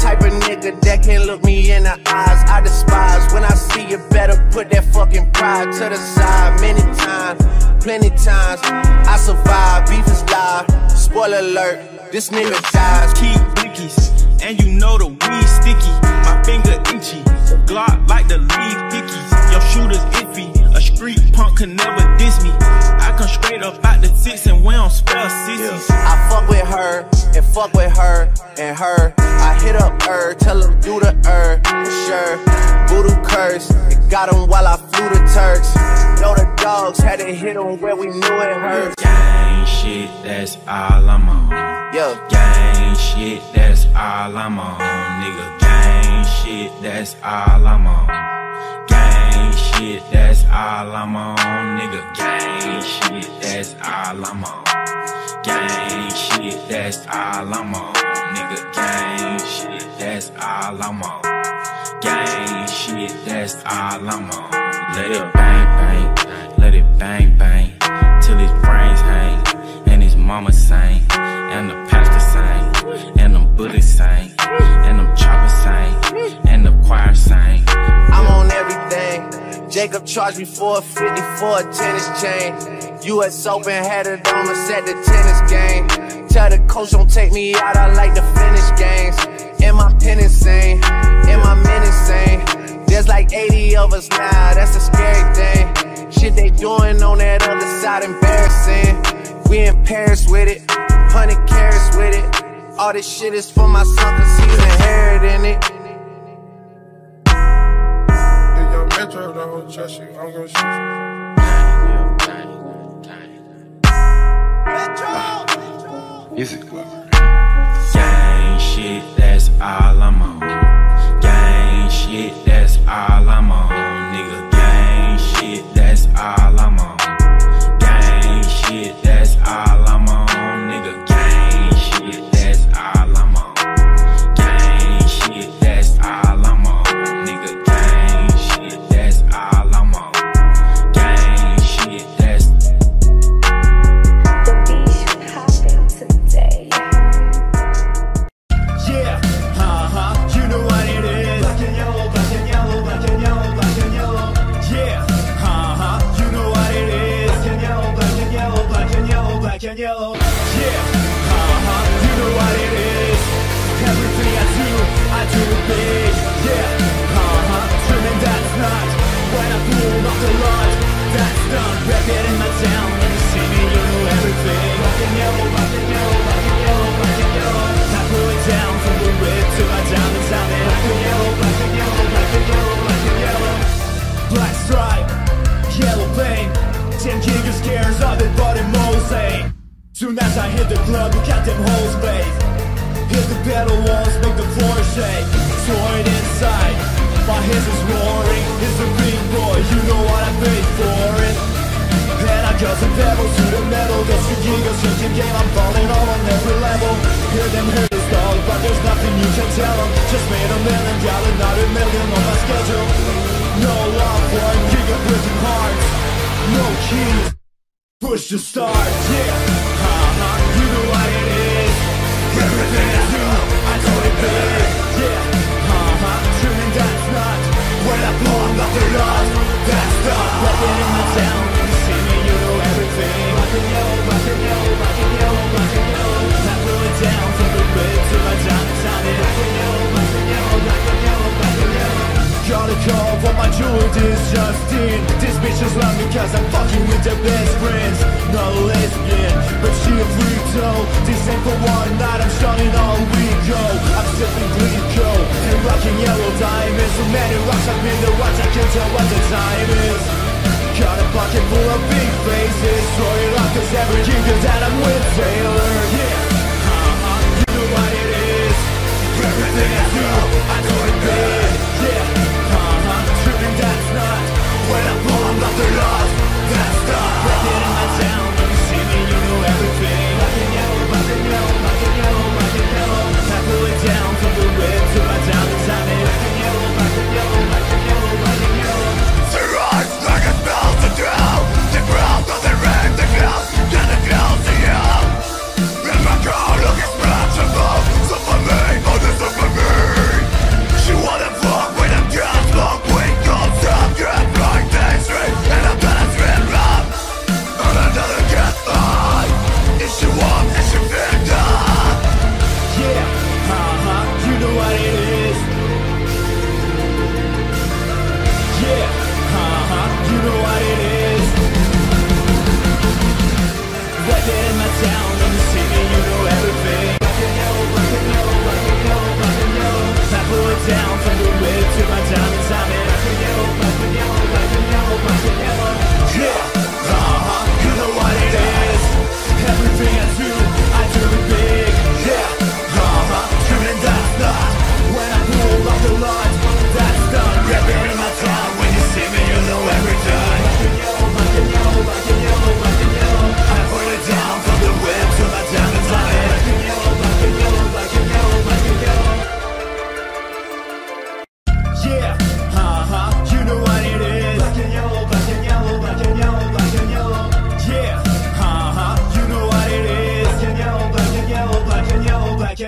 type of nigga that can't look me in the eyes. I despise when I see you, better put that fucking pride to the side. Many times, plenty times, I survive, beef is live. Spoiler alert, this nigga dies. Keep blickies, and you know the weed sticky. My finger itchy, Glock like the lead dickies. Your shooter's iffy, a street punk can never diss me. I come straight up out the six and we don't spell sissies. I fuck with her, and fuck with her, and her. I hit up her, tell him do the her, sure. Voodoo curse, it got him while I flew the Turks. Know the dogs had to hit him where we knew it hurt. Gang shit, that's all I'm on. Yeah. Gang shit, that's all I'm on, nigga. Shit, that's all I'm on. Gang shit, that's all I'm on, nigga. Gang shit, that's all I'm on. Gang shit, that's all I'm on, nigga. Gang shit, that's all I'm on. Gang shit, that's all I'm on. Let it bang bang, let it bang bang, till his brains hang, and his mama sang, and the pastor sang, and the bullets sang, and them choppers sang, and the choir sang. I'm on everything. Jacob charged me four fifty for a tennis chain. U S Open had it on us at the tennis game. Tell the coach don't take me out, I like to finish games. And my pen insane, and my men insane. There's like eighty of us now, that's a scary thing. Shit they doing on that other side, embarrassing. We in Paris with it, one hundred carats with it. All this shit is for my son, cause he's inheriting it. If your metro don't trust you, I'm gonna shoot you. Music lover. Gang shit, that's all I'm on. Gang shit, that's all I'm on, nigga. Gang shit, that's all I'm on. Gang shit, that's all I'm on. yellow. Yeah, uh-huh, you know what it is. Everything I do, I do big. Yeah, uh-huh, dreaming that's not when I pulled off the lot. That's not rapping in my town. When you see me, you know everything. Rockin' yellow, rockin' yellow, rockin' yellow, rockin' yellow. I pull it down from the rib to my diamond diamond. Rockin' yellow, rockin' yellow, rockin' yellow, rockin' yellow. Black stripe, yellow paint. Ten giga scares of it, but it mosaic. Soon as I hit the club, you got them holes bathed. Hit the pedal walls, make the floor shake. Tore it inside, my hiss is roaring. It's a big boy, you know what I paid for it. And I got some pebbles to the metal. That's the giga searching game, I'm falling all on every level. Hear them hurt this dog, but there's nothing you can tell them. Just made a million, got another million on my schedule. No love for a giga prison hearts. No keys, push to start, yeah. Everything I do, I do it big. Yeah, uh-huh, dreaming that's not when I blow, I'm not the lot. That's not rapping in my town. When you see me, you know everything. Rockin' yellow, rockin' yellow, rockin' yellow, rockin' yellow. I blow it down from the bed to my downtown. Rockin' yellow, rockin' yellow, rockin' yellow, rockin' yellow. Got a call for my jewel, this just in. This bitch is love me cause I'm fucking with the best friends. Not a lesbian, but she a freak though. This ain't for one night, I'm shining all week, yo. I'm sipping Glico and rocking yellow diamonds. So many rocks up in the watch, I can't tell what the time is. Got a pocket full of big faces. Throw it off cause every giga that I'm with Taylor, yeah. Uh-huh, you know what it is. Everything I do, I do it big, yeah. That's not when I pull, I'm not the lot. That's not rapping in my town. When you see me, you know everything. Rockin' yellow, rockin' yellow, rockin' yellow, rockin' yellow. I pull it down from the whip to my diamond diamond. Rockin' yellow, rockin' yellow, rockin' yellow, rockin' yellow. She rides like a bell to drown. The ground doesn't ring, the clouds doesn't cloud to you. In my car, look, it's branch above. So for me, oh, this is for me. She wanna fuck when I'm down, smoke weed. Stop driving like this street, and I'm gonna swim round. And another get by. If she won, if she picked up. Yeah, uh-huh, you know what it is. Yeah, uh-huh, you know what it is. Right there in my town, when you see me, you know everything. Rockin' yellow, rockin' yellow, rockin' yellow, rockin' yellow. I blew it down from the whip to my diamond diamond.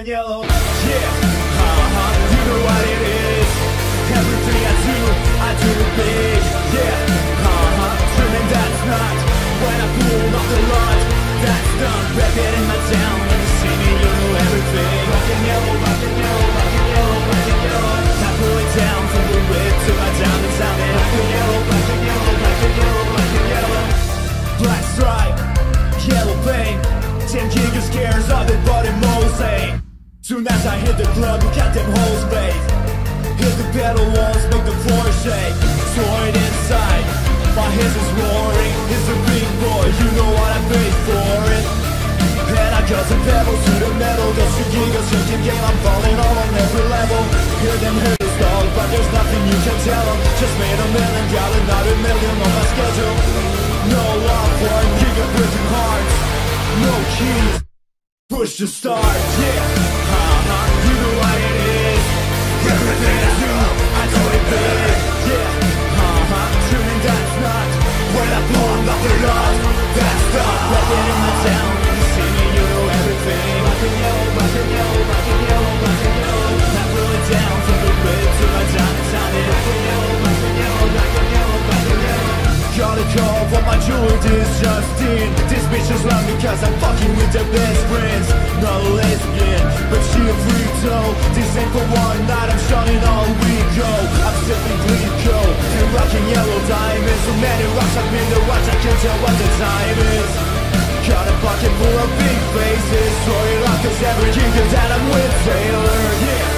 Yellow. Yeah, uh-huh, you know what it is. Everything I do, I do it big. Yeah, uh-huh, dreaming that's not when I pull off the lot. That's done, rapping in my town. When you see me, you know everything. Rockin' yellow, rockin' yellow, rockin' yellow, rockin' yellow. I pull it down from the whip to my diamond diamond. Rockin' yellow, rockin' yellow, rockin' yellow, rockin' yellow. Black stripe, yellow paint. Ten giga scares of it, but it mosaic. Soon as I hit the club, you got them holes bathed. Hit the pedal walls, make the floor shake. Tore it inside, my hiss is roaring. It's a big boy, you know what I paid for it. And I got some pebbles to the metal. That's the giga searching game, I'm falling all on every level. Hear them haters dog, but there's nothing you can tell them. Just made a million, got another million on my schedule. No love for a giga prison hearts. No keys, push to start, yeah. Everything I do, I do it big. Yeah, uh-huh, dreaming that's not when I blow, I'm not the lot. That's not rapping in my town. When you see me, you know everything. Rockin' yellow, rockin' yellow, rockin' yellow, rockin' yellow. I blew it down from the whip to my diamond diamond. Rockin' yellow, rockin' yellow, rockin' yellow, rockin' yellow. Got a call for my jewelry is Justine. These bitches love me cause I'm fucking with their best friends. Not a lesbian, but she a freak though. This ain't for one night, I'm shining all week, yo. I'm sipping Glico and rocking yellow diamonds. So many rocks I've been to watch, I can't tell what the time is. Got a pocket full of big faces, throw it up cause every giga that I'm with Taylor. Yeah.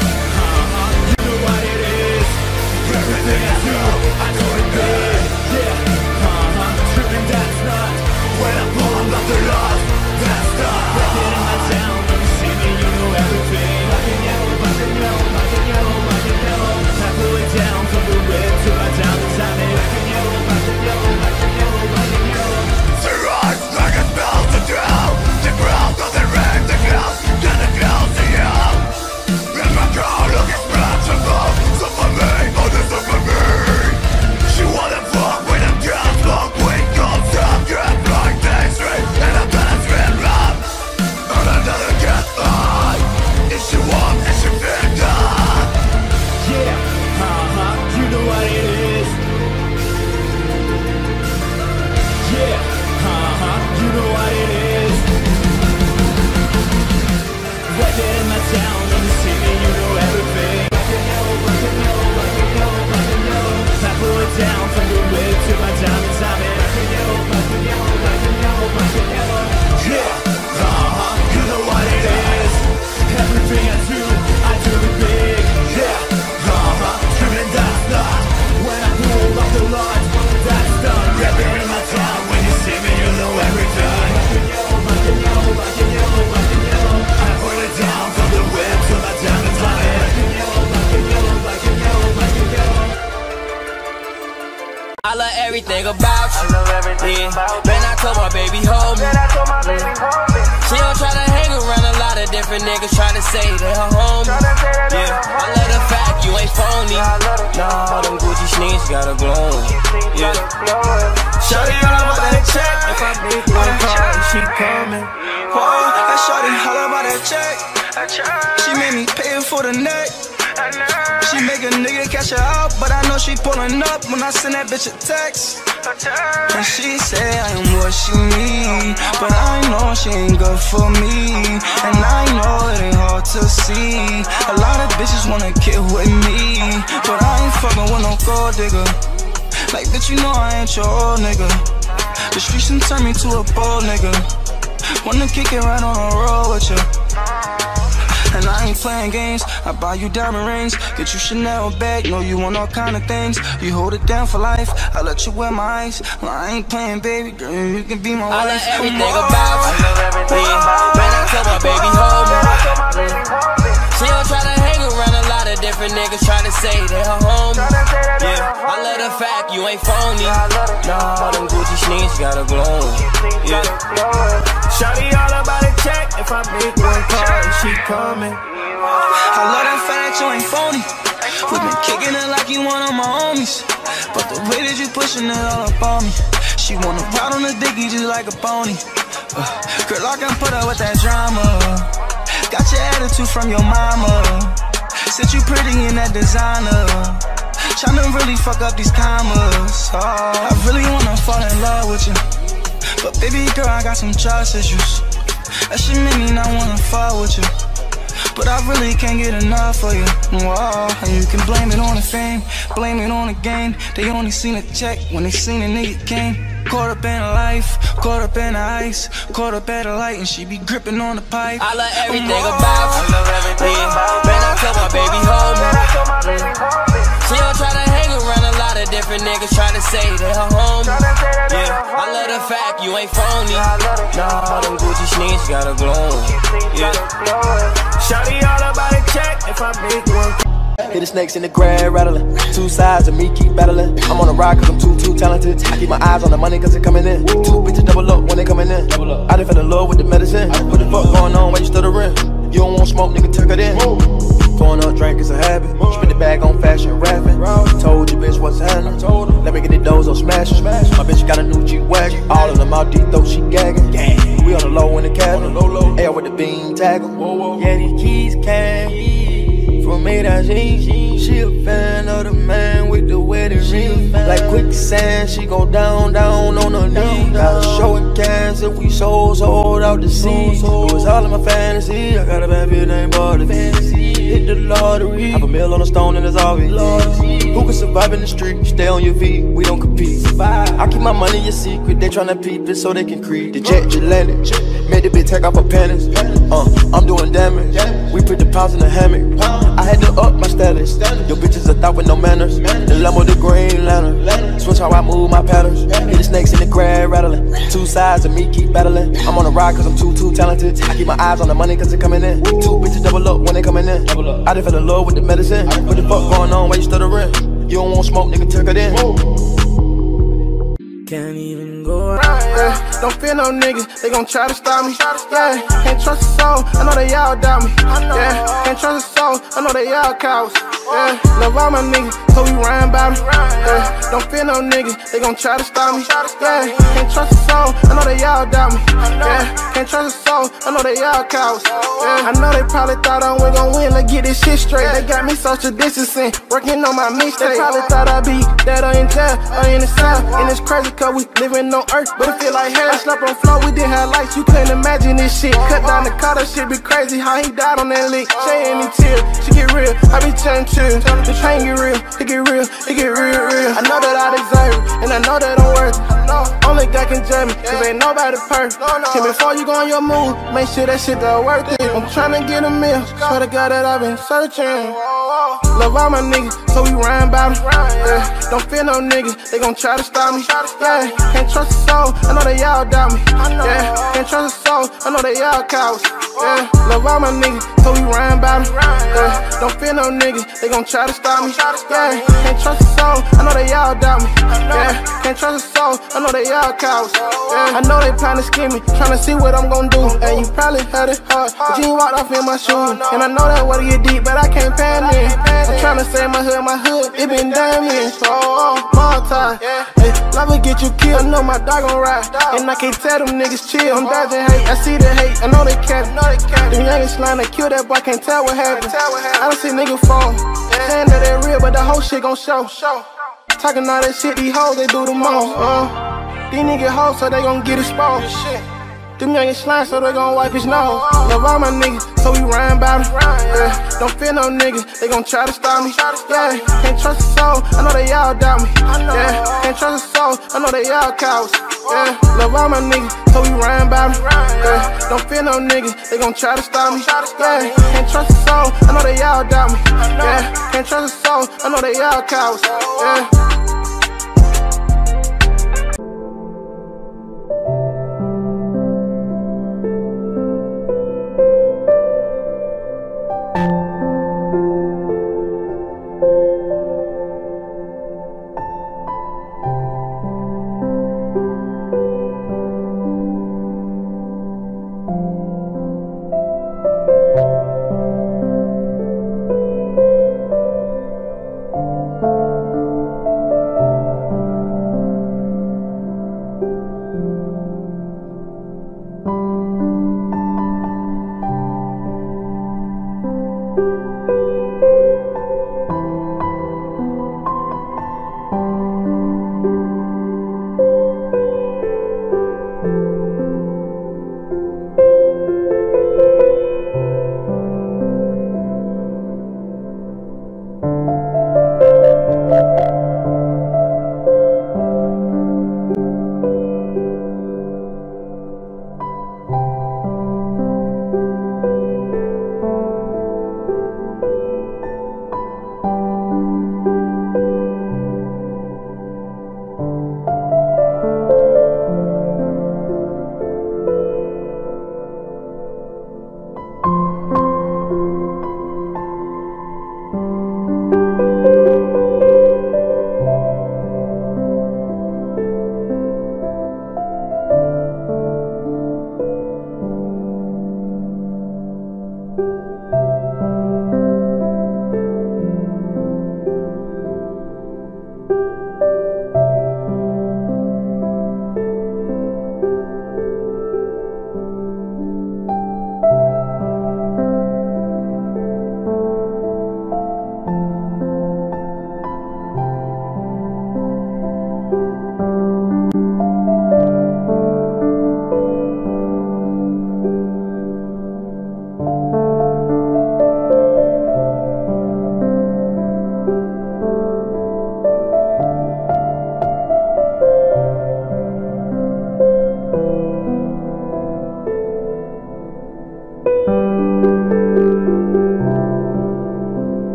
Everything I do, I do it bad. Yeah, uh-huh, tripping, that's not when I pull, I'm not the love, that's not. Breaking in my town, when you see me, you know everything. Black and yellow, black and yellow, black and yellow, black and yellow. I pull it down from the red to my downtown. Black and yellow, black and yellow, black and yellow, black and yellow. The rise, like a melted down. The ground doesn't rain, the clouds, then the clouds to you. And my crowd look is magical, so for me, oh this is for me. She wanna fuck when I'm drunk, long way comes up, drunk like this street, and I'm best friend love, and another get by. If she wants, if she figures. Yeah, uh-huh, you know what it is. Yeah, uh-huh, you know what it is. Right there in my town, in the city, you know everything. Down from the red to my diamond time. Black and yellow, black and yellow, black and yellow, black and yellow. Yeah, uh-huh, you know what it is. Everything I do, I do it big. Yeah, uh-huh, dreaming that's not when I pull off the lot, that's done. Rapping in my town, when you see me, you know everything. Black and yellow, black and yellow, black and yellow, black and yellow. I put it down from the red to my diamond time. Black and yellow, black and yellow, black and yellow, black and yellow. I love everything about you. I love everything yeah. about you. Then I told my baby hold me. Then I told my baby hold me. She don't try to hang around a lot of different niggas trying to say they her homie. Yeah, I love the fact you ain't phony. Yeah, I love it. Nah, them Gucci sneaks got a glow. Yeah. Shorty all about that check. If I break my car, she coming. Whoa, that shorty all about that check. She made me pay for the neck. She make a nigga catch her out, but I know she pulling up when I send that bitch a text. And she say I am what she need, but I know she ain't good for me. And I know it ain't hard to see. A lot of bitches wanna get with me, but I ain't fucking with no gold digger. Like bitch, you know I ain't your old nigga. The streets done turn me to a bold nigga. Wanna kick it right on the road with you. And I ain't playing games, I buy you diamond rings, get you Chanel bag, know you want all kind of things. You hold it down for life, I let you wear my ice. Well, I ain't playing, baby, girl, you can be my wife. I love everything about you. I love everything about you. When I tell my baby hold me. She don't try to hang around a lot of different niggas trying to say they her homie. Yeah, I love the fact you ain't phony. Nah, them Gucci sneaks got a glow. Yeah. Shawty all about a check. If I make one call, she coming. I love that fact that you ain't phony. We been kicking it like you one of my homies, but the way that you pushing it all up on me. She wanna ride on the dicky just like a pony. uh, Girl, I can put up with that drama. Got your attitude from your mama. Said you pretty in that designer. Tryna really fuck up these commas. oh, I really wanna fall in love with you, but baby girl, I got some trust issues. That shit make me not wanna fall with you, but I really can't get enough of you. Whoa. And you can blame it on the fame, blame it on the game. They only seen a check when they seen a nigga came. Caught up in her life, caught up in the ice, caught up at the light, and she be gripping on the pipe. I love everything Whoa. about you. I love everything about you. Then I tell my baby hold me. She don't try to hang around a lot of different niggas trying to say they her homie. Yeah, I love the fact you ain't phony. Nah, them Gucci sneaks got a glow. Yeah. Shawty all about a check. If I make one. Hit the snakes in the grab rattling. Two sides of me keep battling. I'm on a ride cause I'm too, too talented. I keep my eyes on the money cause it coming in. Two bitches double up when they coming in. I done fell in love with the medicine. What the fuck going on while you stuttering? You don't want smoke, nigga, tuck it in. Throwing up drink is a habit. Spin the bag on fashion rapping. Told you bitch what's happening. Let me get the doze on smashing. My bitch got a new G-Wagon. All of them out deep though, she gagging. We on the low in the cabin. Air with the bean tackle. Yeah, these keys came from made out G. She a fan of the man with the wedding ring. Like quicksand, she go down, down on her knees. I was showing cancer, we souls hold out the seas. It was all in my fantasy. I got a bad bitch named Bartley. Hit the lottery, have a mill on a stone and it's obvious. Who can survive in the street? Stay on your feet, we don't compete. I keep my money a secret, they tryna peep it so they can creep. The jet just landed, made the bitch take off her panties. Uh, I'm doing damage, we put the pounds in the hammock. I had to up my status, your bitch is a thot with no manners. The Lambo, the green lantern, switch how I move my patterns. Hit the snakes in the grab rattling, two sides of me keep battling. I'm on a ride cause I'm too, too talented. I keep my eyes on the money cause it coming in. Two bitches double up when they coming in. I just fell in love with the medicine. What the fuck going on while you stuttering? You don't want smoke, nigga, tuck it in. Can't even go out. Yeah, don't fear no niggas, they gon' try to stop me. Yeah, can't trust a soul, I know they all doubt me. Yeah, can't trust a soul, I know they all cowards. Yeah, love all my niggas, so we rhyme by me. Yeah, don't fear no niggas, they gon' try to stop me. Yeah, can't trust a soul, I know they all doubt me. Yeah, can't trust a soul, I know they all cowards. Yeah, I know they probably thought I was gon' win, like get this shit straight. They got me social distancing, working on my mixtape. They probably thought I'd be dead or in jail or in the cell. And it's crazy cause we living on earth, but it feel like hell. I slept on floor, we didn't have lights, you couldn't imagine this shit. Cut down the car, that shit be crazy, how he died on that lick. She ain't in tears, she get real, I be telling chill. The train get real, it get real, it get real, real. I know that I deserve it, and I know that I'm worth it. Only God can judge me, cause ain't nobody perfect. And before you go on your move, make sure that shit that worth it. I'm tryna get a meal, swear to God that I've been searching. Love all my niggas, so we rhyme by me. Yeah, don't fear no niggas, they gon' try to stop me. Yeah, can't trust a soul, I know they all doubt me. Yeah, can't trust a soul, I know they all cowards. Yeah, love all my niggas, so we rhyme by me. Yeah, don't fear no niggas, they gon' try to stop me. Yeah, can't trust a soul, I know they all doubt me. Yeah, can't trust a soul, I know they all cowards. Yeah, I know they plan to scheme me, tryna see what I'm gon' do. And you probably heard it hard, but you walked off in my shoes. And I know that water get deep, but I can't panic. I'm tryna save my hood, my hood, it been damaged. Oh, multi, hey, love will get you killed. I know my dog gon' ride, and I can't tell them niggas chill. I'm dodging hate, I see the hate, I know they capping. Them youngest line, they kill that boy, can't tell what happened. I don't see niggas fall, saying that they real, but the whole shit gon' show. Talking all that shit, these hoes, they do the most. Uh, these niggas hoes, so they gon' get exposed. Them youngin' slime, so they gon' wipe his nose. Love all my niggas, so we rhyme by me. Yeah, don't fear no niggas, they gon' try to stop me. Yeah, can't trust a soul, I know they all doubt me. Yeah, can't trust a soul, I know they all cowards. Yeah, love all my niggas, so we rhyme by me. Yeah, don't fear no niggas, they gon' try to stop me. Yeah, can't trust a soul, I know they all doubt me. Yeah, can't trust a soul, I know they all cowards. Yeah.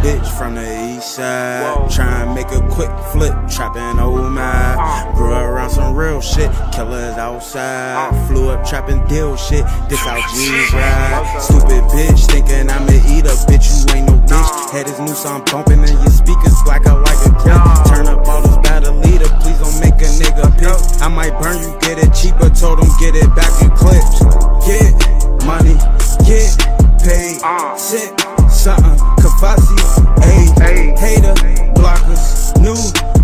bitch from the east side. Tryna make a quick flip, trappin' old mine. Grew around some real shit, killers outside. Flew up trappin' deal shit, this how G's ride. Stupid bitch, thinking I'ma eat a bitch, you ain't no bitch. Had his new song bumpin' and your speakers black out like a clip. Turn up all those battle leader, please don't make a nigga piss. I might burn you, get it cheaper, told him get it back in clips. Get money, get paid, sip something, Kavasi, ayy, hater, blockers, new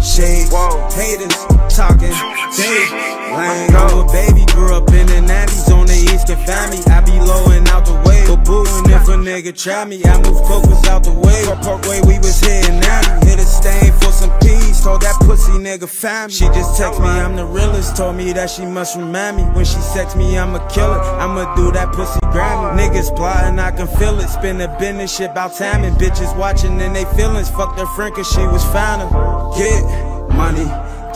shades, haters, talking, they lame. I'm a baby, grew up in the nineties on the east, can find me, I be low and out the way, babooing if a nigga try me, I move focus out the way, Parkway we was hitting ninety, hit a stain for some peas, told that pussy nigga find me, she just text me, I'm the realest, told me that she must remind me, when she sex me, I'ma kill it, I'ma do that pussy grimy, niggas plotting, I can feel it, spin the business, shit bout timing, bitches watching and they feelings, fuck their friend cause she was finding. Get money,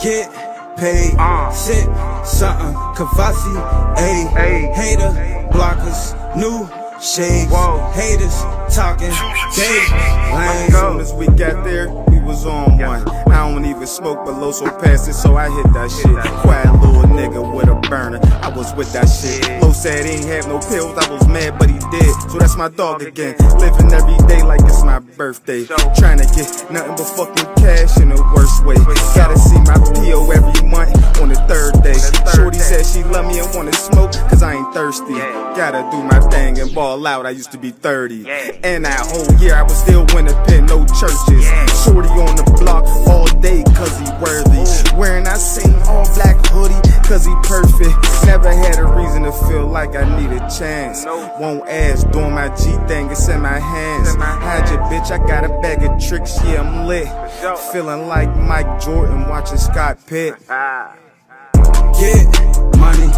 get paid, sip something, Kavasi, ayy, hater, blockers, new shades, haters, talking, days, lame. As soon as we got there, we was on one. I don't even smoke, but Loso passed it, so I hit that shit. Quiet little nigga with a burner, I was with that shit. Lo said he ain't have no pills, I was mad, but he did. So that's my dog again, living every day like it's my birthday. Trying to get nothing but fucking cash in the worst way. Gotta see my P O every month on the third day. Shorty said she love me and wanna smoke, cause I ain't thirsty. Gotta do my thing and ball out, I used to be thirty. And that whole year I was still Winnipeg, no churches. Shorty on the block all day cause he worthy. Wearing I seen all black hoodie cause he perfect. Never had a reason to feel like I need a chance. Won't ask, doing my G thing, it's in my hands. Hide your bitch, I got a bag of tricks, yeah I'm lit. Feeling like Mike Jordan watching Scott Pitt. Get money,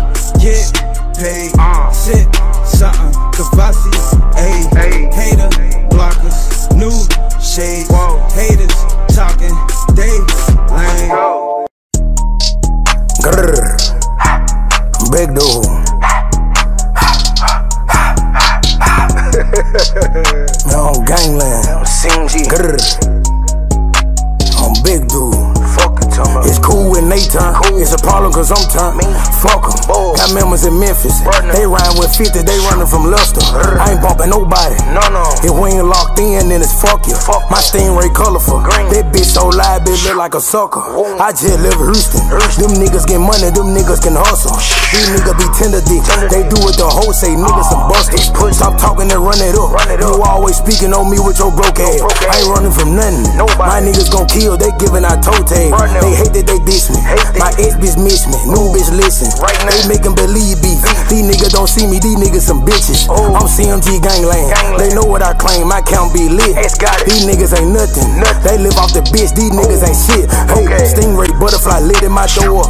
get paid, sip something, Kavasi, ayy, hater, blockers, new shades, haters, talking, they lame. Grrr, big dude. No gangland, no C N G. Grrr, I'm big dude. It's cool when they turn, cool. It's a problem cause I'm turned. Fuck em, Boy. Got members in Memphis. Burner. They riding with fifty, they running from Luster. Brr. I ain't bumping nobody. No, no. If we ain't locked in, then it's fuck you. Fuck. My stingray colorful. Green. That bitch so live, bitch look like a sucker. Whoa. I just live in Houston. Houston. Them niggas get money, them niggas can hustle. These niggas be tender dick. They do what the hoe say, niggas some busters. Stop talking and run it up. Run it up. You always speaking on me with your broke ass. Broke ass. I ain't running from nothing. Nobody. My niggas gon' kill, they giving out toe tags. They hate that they diss me. My ex bitch miss me. New bitch listen. They making believe beef. These niggas don't see me. These niggas some bitches. I'm C M G gangland. They know what I claim. My count be lit. These niggas ain't nothing. They live off the bitch. These niggas ain't shit. Hey, stingray butterfly lit in my door.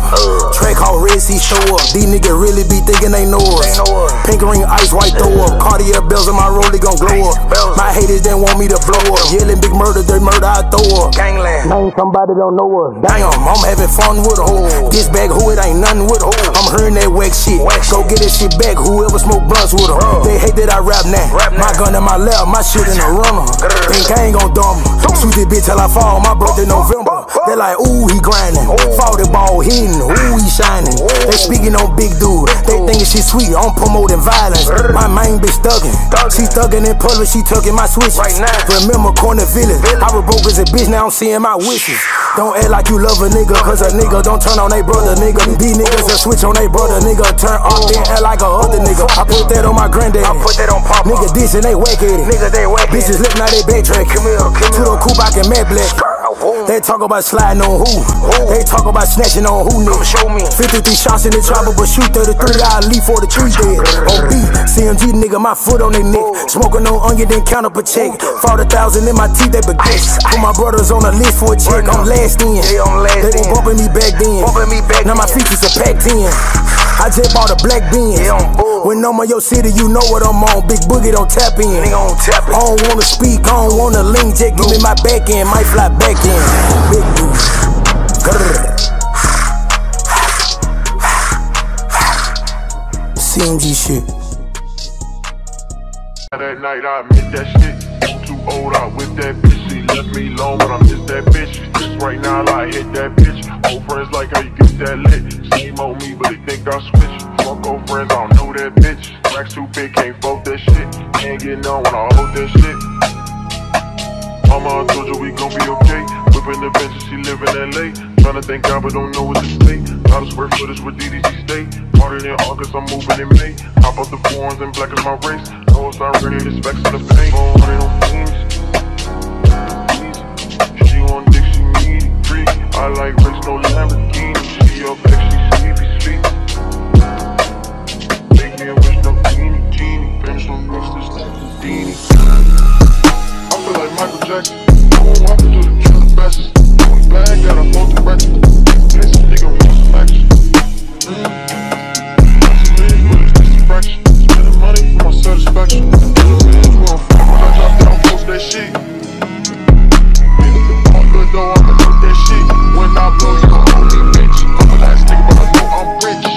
Track hall red sea show up. These niggas really be thinking they know us. Pink ring ice white throw up. Cartier bells on my rollie gon' glow up. My haters they want me to blow up. Yelling big murder, they murder I throw up. Gangland. Ain't somebody don't know us. Damn, I'm having fun with ho. This bag, who it ain't nothing with ho. I'm hearing that whack shit. Go get this shit back. Whoever smoke blunts with her. They hate that I rap now. My gun in my lap, my shit in the runner. Think I ain't gon' dumb. Shoot this bitch till I fall. My birthday November. They like, ooh, he grinding. Fall the ball hitting. Ooh, he shining. They speaking on big dude. They thinking she sweet. I'm promoting violence. My main bitch thuggin'. She thuggin' in public. She tuckin' my switches. Remember corner village. I was broke as a bitch. Now I'm seeing my wishes. Don't act like you love a nigga, cause a nigga don't turn on they brother, nigga. These niggas that switch on they brother, nigga. Turn off, then act like a other nigga. I put that on my granddaddy. I put that on Papa. Niggas dissing, they whack at it. Niggas, they whack. Bitches lip, now they backtrack. Come here, come here. To the coupe, I can mad black. They talk about sliding on who? They talk about snatching on who, nigga. Show me. fifty-three shots in the chopper, but shoot thirty-three, I'll leave for the tree dead. O B, C M G, nigga, my foot on they neck. Smoking on onion, then count up a check. forty thousand in my teeth, they baguette. Put my brothers on a list for a check. I'm last in. They ain't bumping me back then. Now my features are packed in. I just bought a black Benz. When I'm on your city, you know what I'm on. Big Boogie don't tap in. I don't wanna speak, I don't wanna link. Just give me my back end, might fly back in. Big Boogie. C M G shit. That night I made that shit. Hold out with that bitch, she left me alone, but I miss that bitch. Just right now, I hit that bitch. Old friends like how you get that lit. Same on me, but they think I switch. Fuck old friends, I don't know that bitch. Racks too big, can't fold that shit. Can't get none when I hold that shit. Mama, I told you we gon' be okay. Whippin' the benches, she live in L A. Tryna thank God, but don't know what to say. Lot of square footage with D D C State. Harder than August, I'm moving in May. Hop out the forums and black is my race. No, it's not ready, this facts in the paint. Phone running on teams. She on dick, she need it. Free. I like race, no Lamborghini. She up back, she sleepy, sleep. They can't wish no teeny, teeny. Finish no mix, this like Houdini. I feel like Michael Jackson. I won't walk into the truth, bastards. Bag got a both direction. This nigga wants some action. This man's with his distraction. Spending money for my satisfaction. This man's with a fuck when I drop down, post that shit. I'm good though, I'ma put that shit. When I blow, you gon' own me, bitch. I'm the last nigga, but I know I'm rich.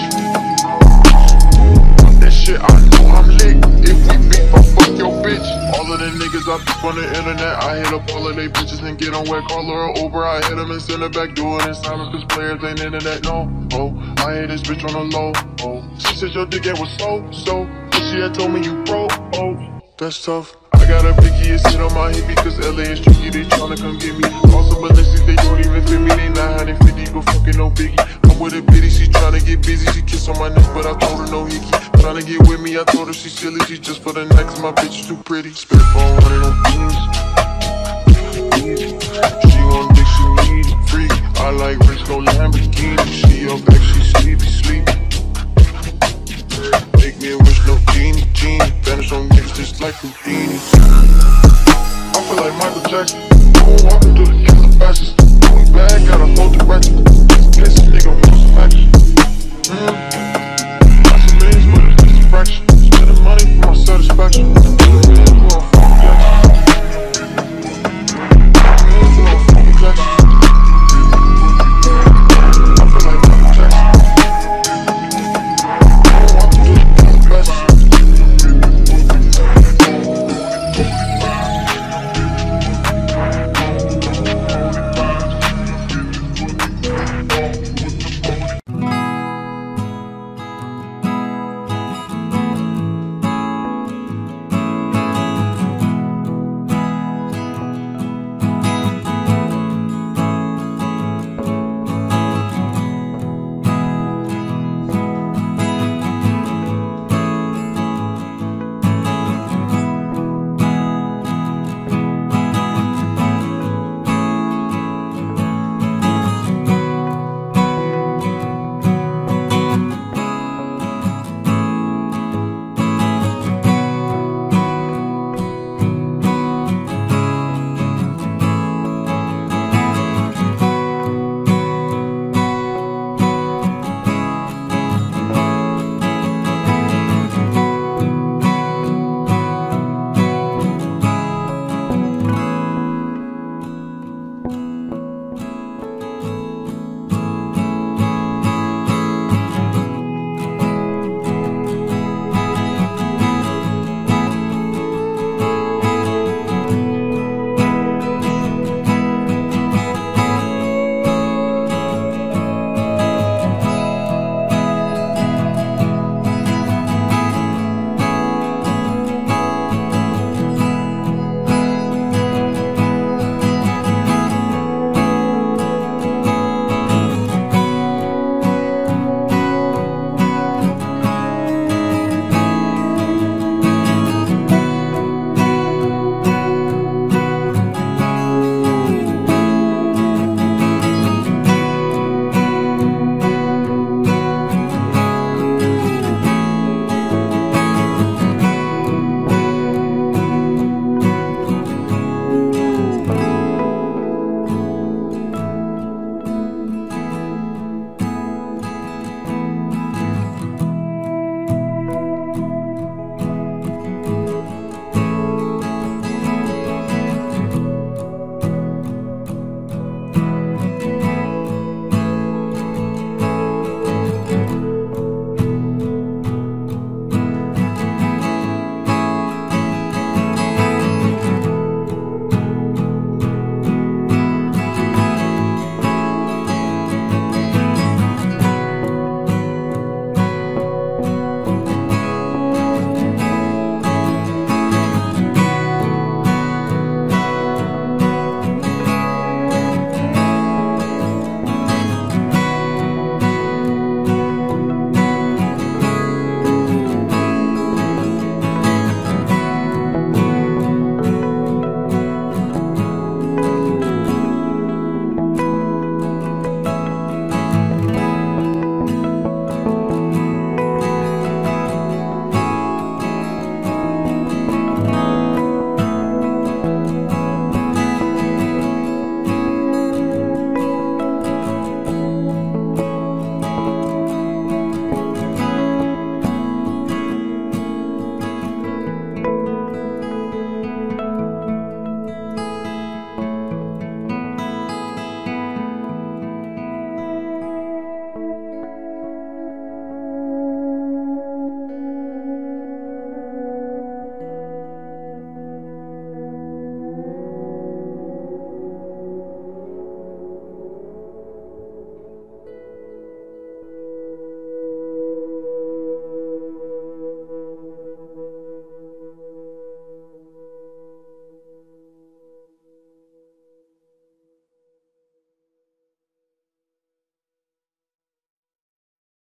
Fuck that shit, I know I'm lit. If we beef, I fuck your bitch. All of them niggas I pick on the internet, I hit up all of they bitches and get on wet. Call her an Uber, I hit them and send her back. Doing it silent cause players ain't internet, no. Oh, I hit this bitch on the low. Oh, she said your dick ain't was so, so. But she had told me you broke. Oh, that's tough. I got a picky and sit on my hippie cause L A is tricky, they tryna come get me. Also, but listen, they don't even fit me, they nine fifty, but fucking no biggie. Come with a bitty, she tryna get busy, she kiss on my neck, but I told her no hickey. Tryna get with me, I told her she silly, she just for the night cause my bitch too pretty. Spit phone running on beans. She on dick, she need it, freak. I like rich, no Lamborghini. She up back, she sleepy, sleep. Make me wish no genie, genie. Vanish on niggas just like Houdini. I feel like Michael Jackson. I'm walking through the killer bastards. Only bag got a fold direction. This nigga wants some action. Mm. Spending money for my satisfaction.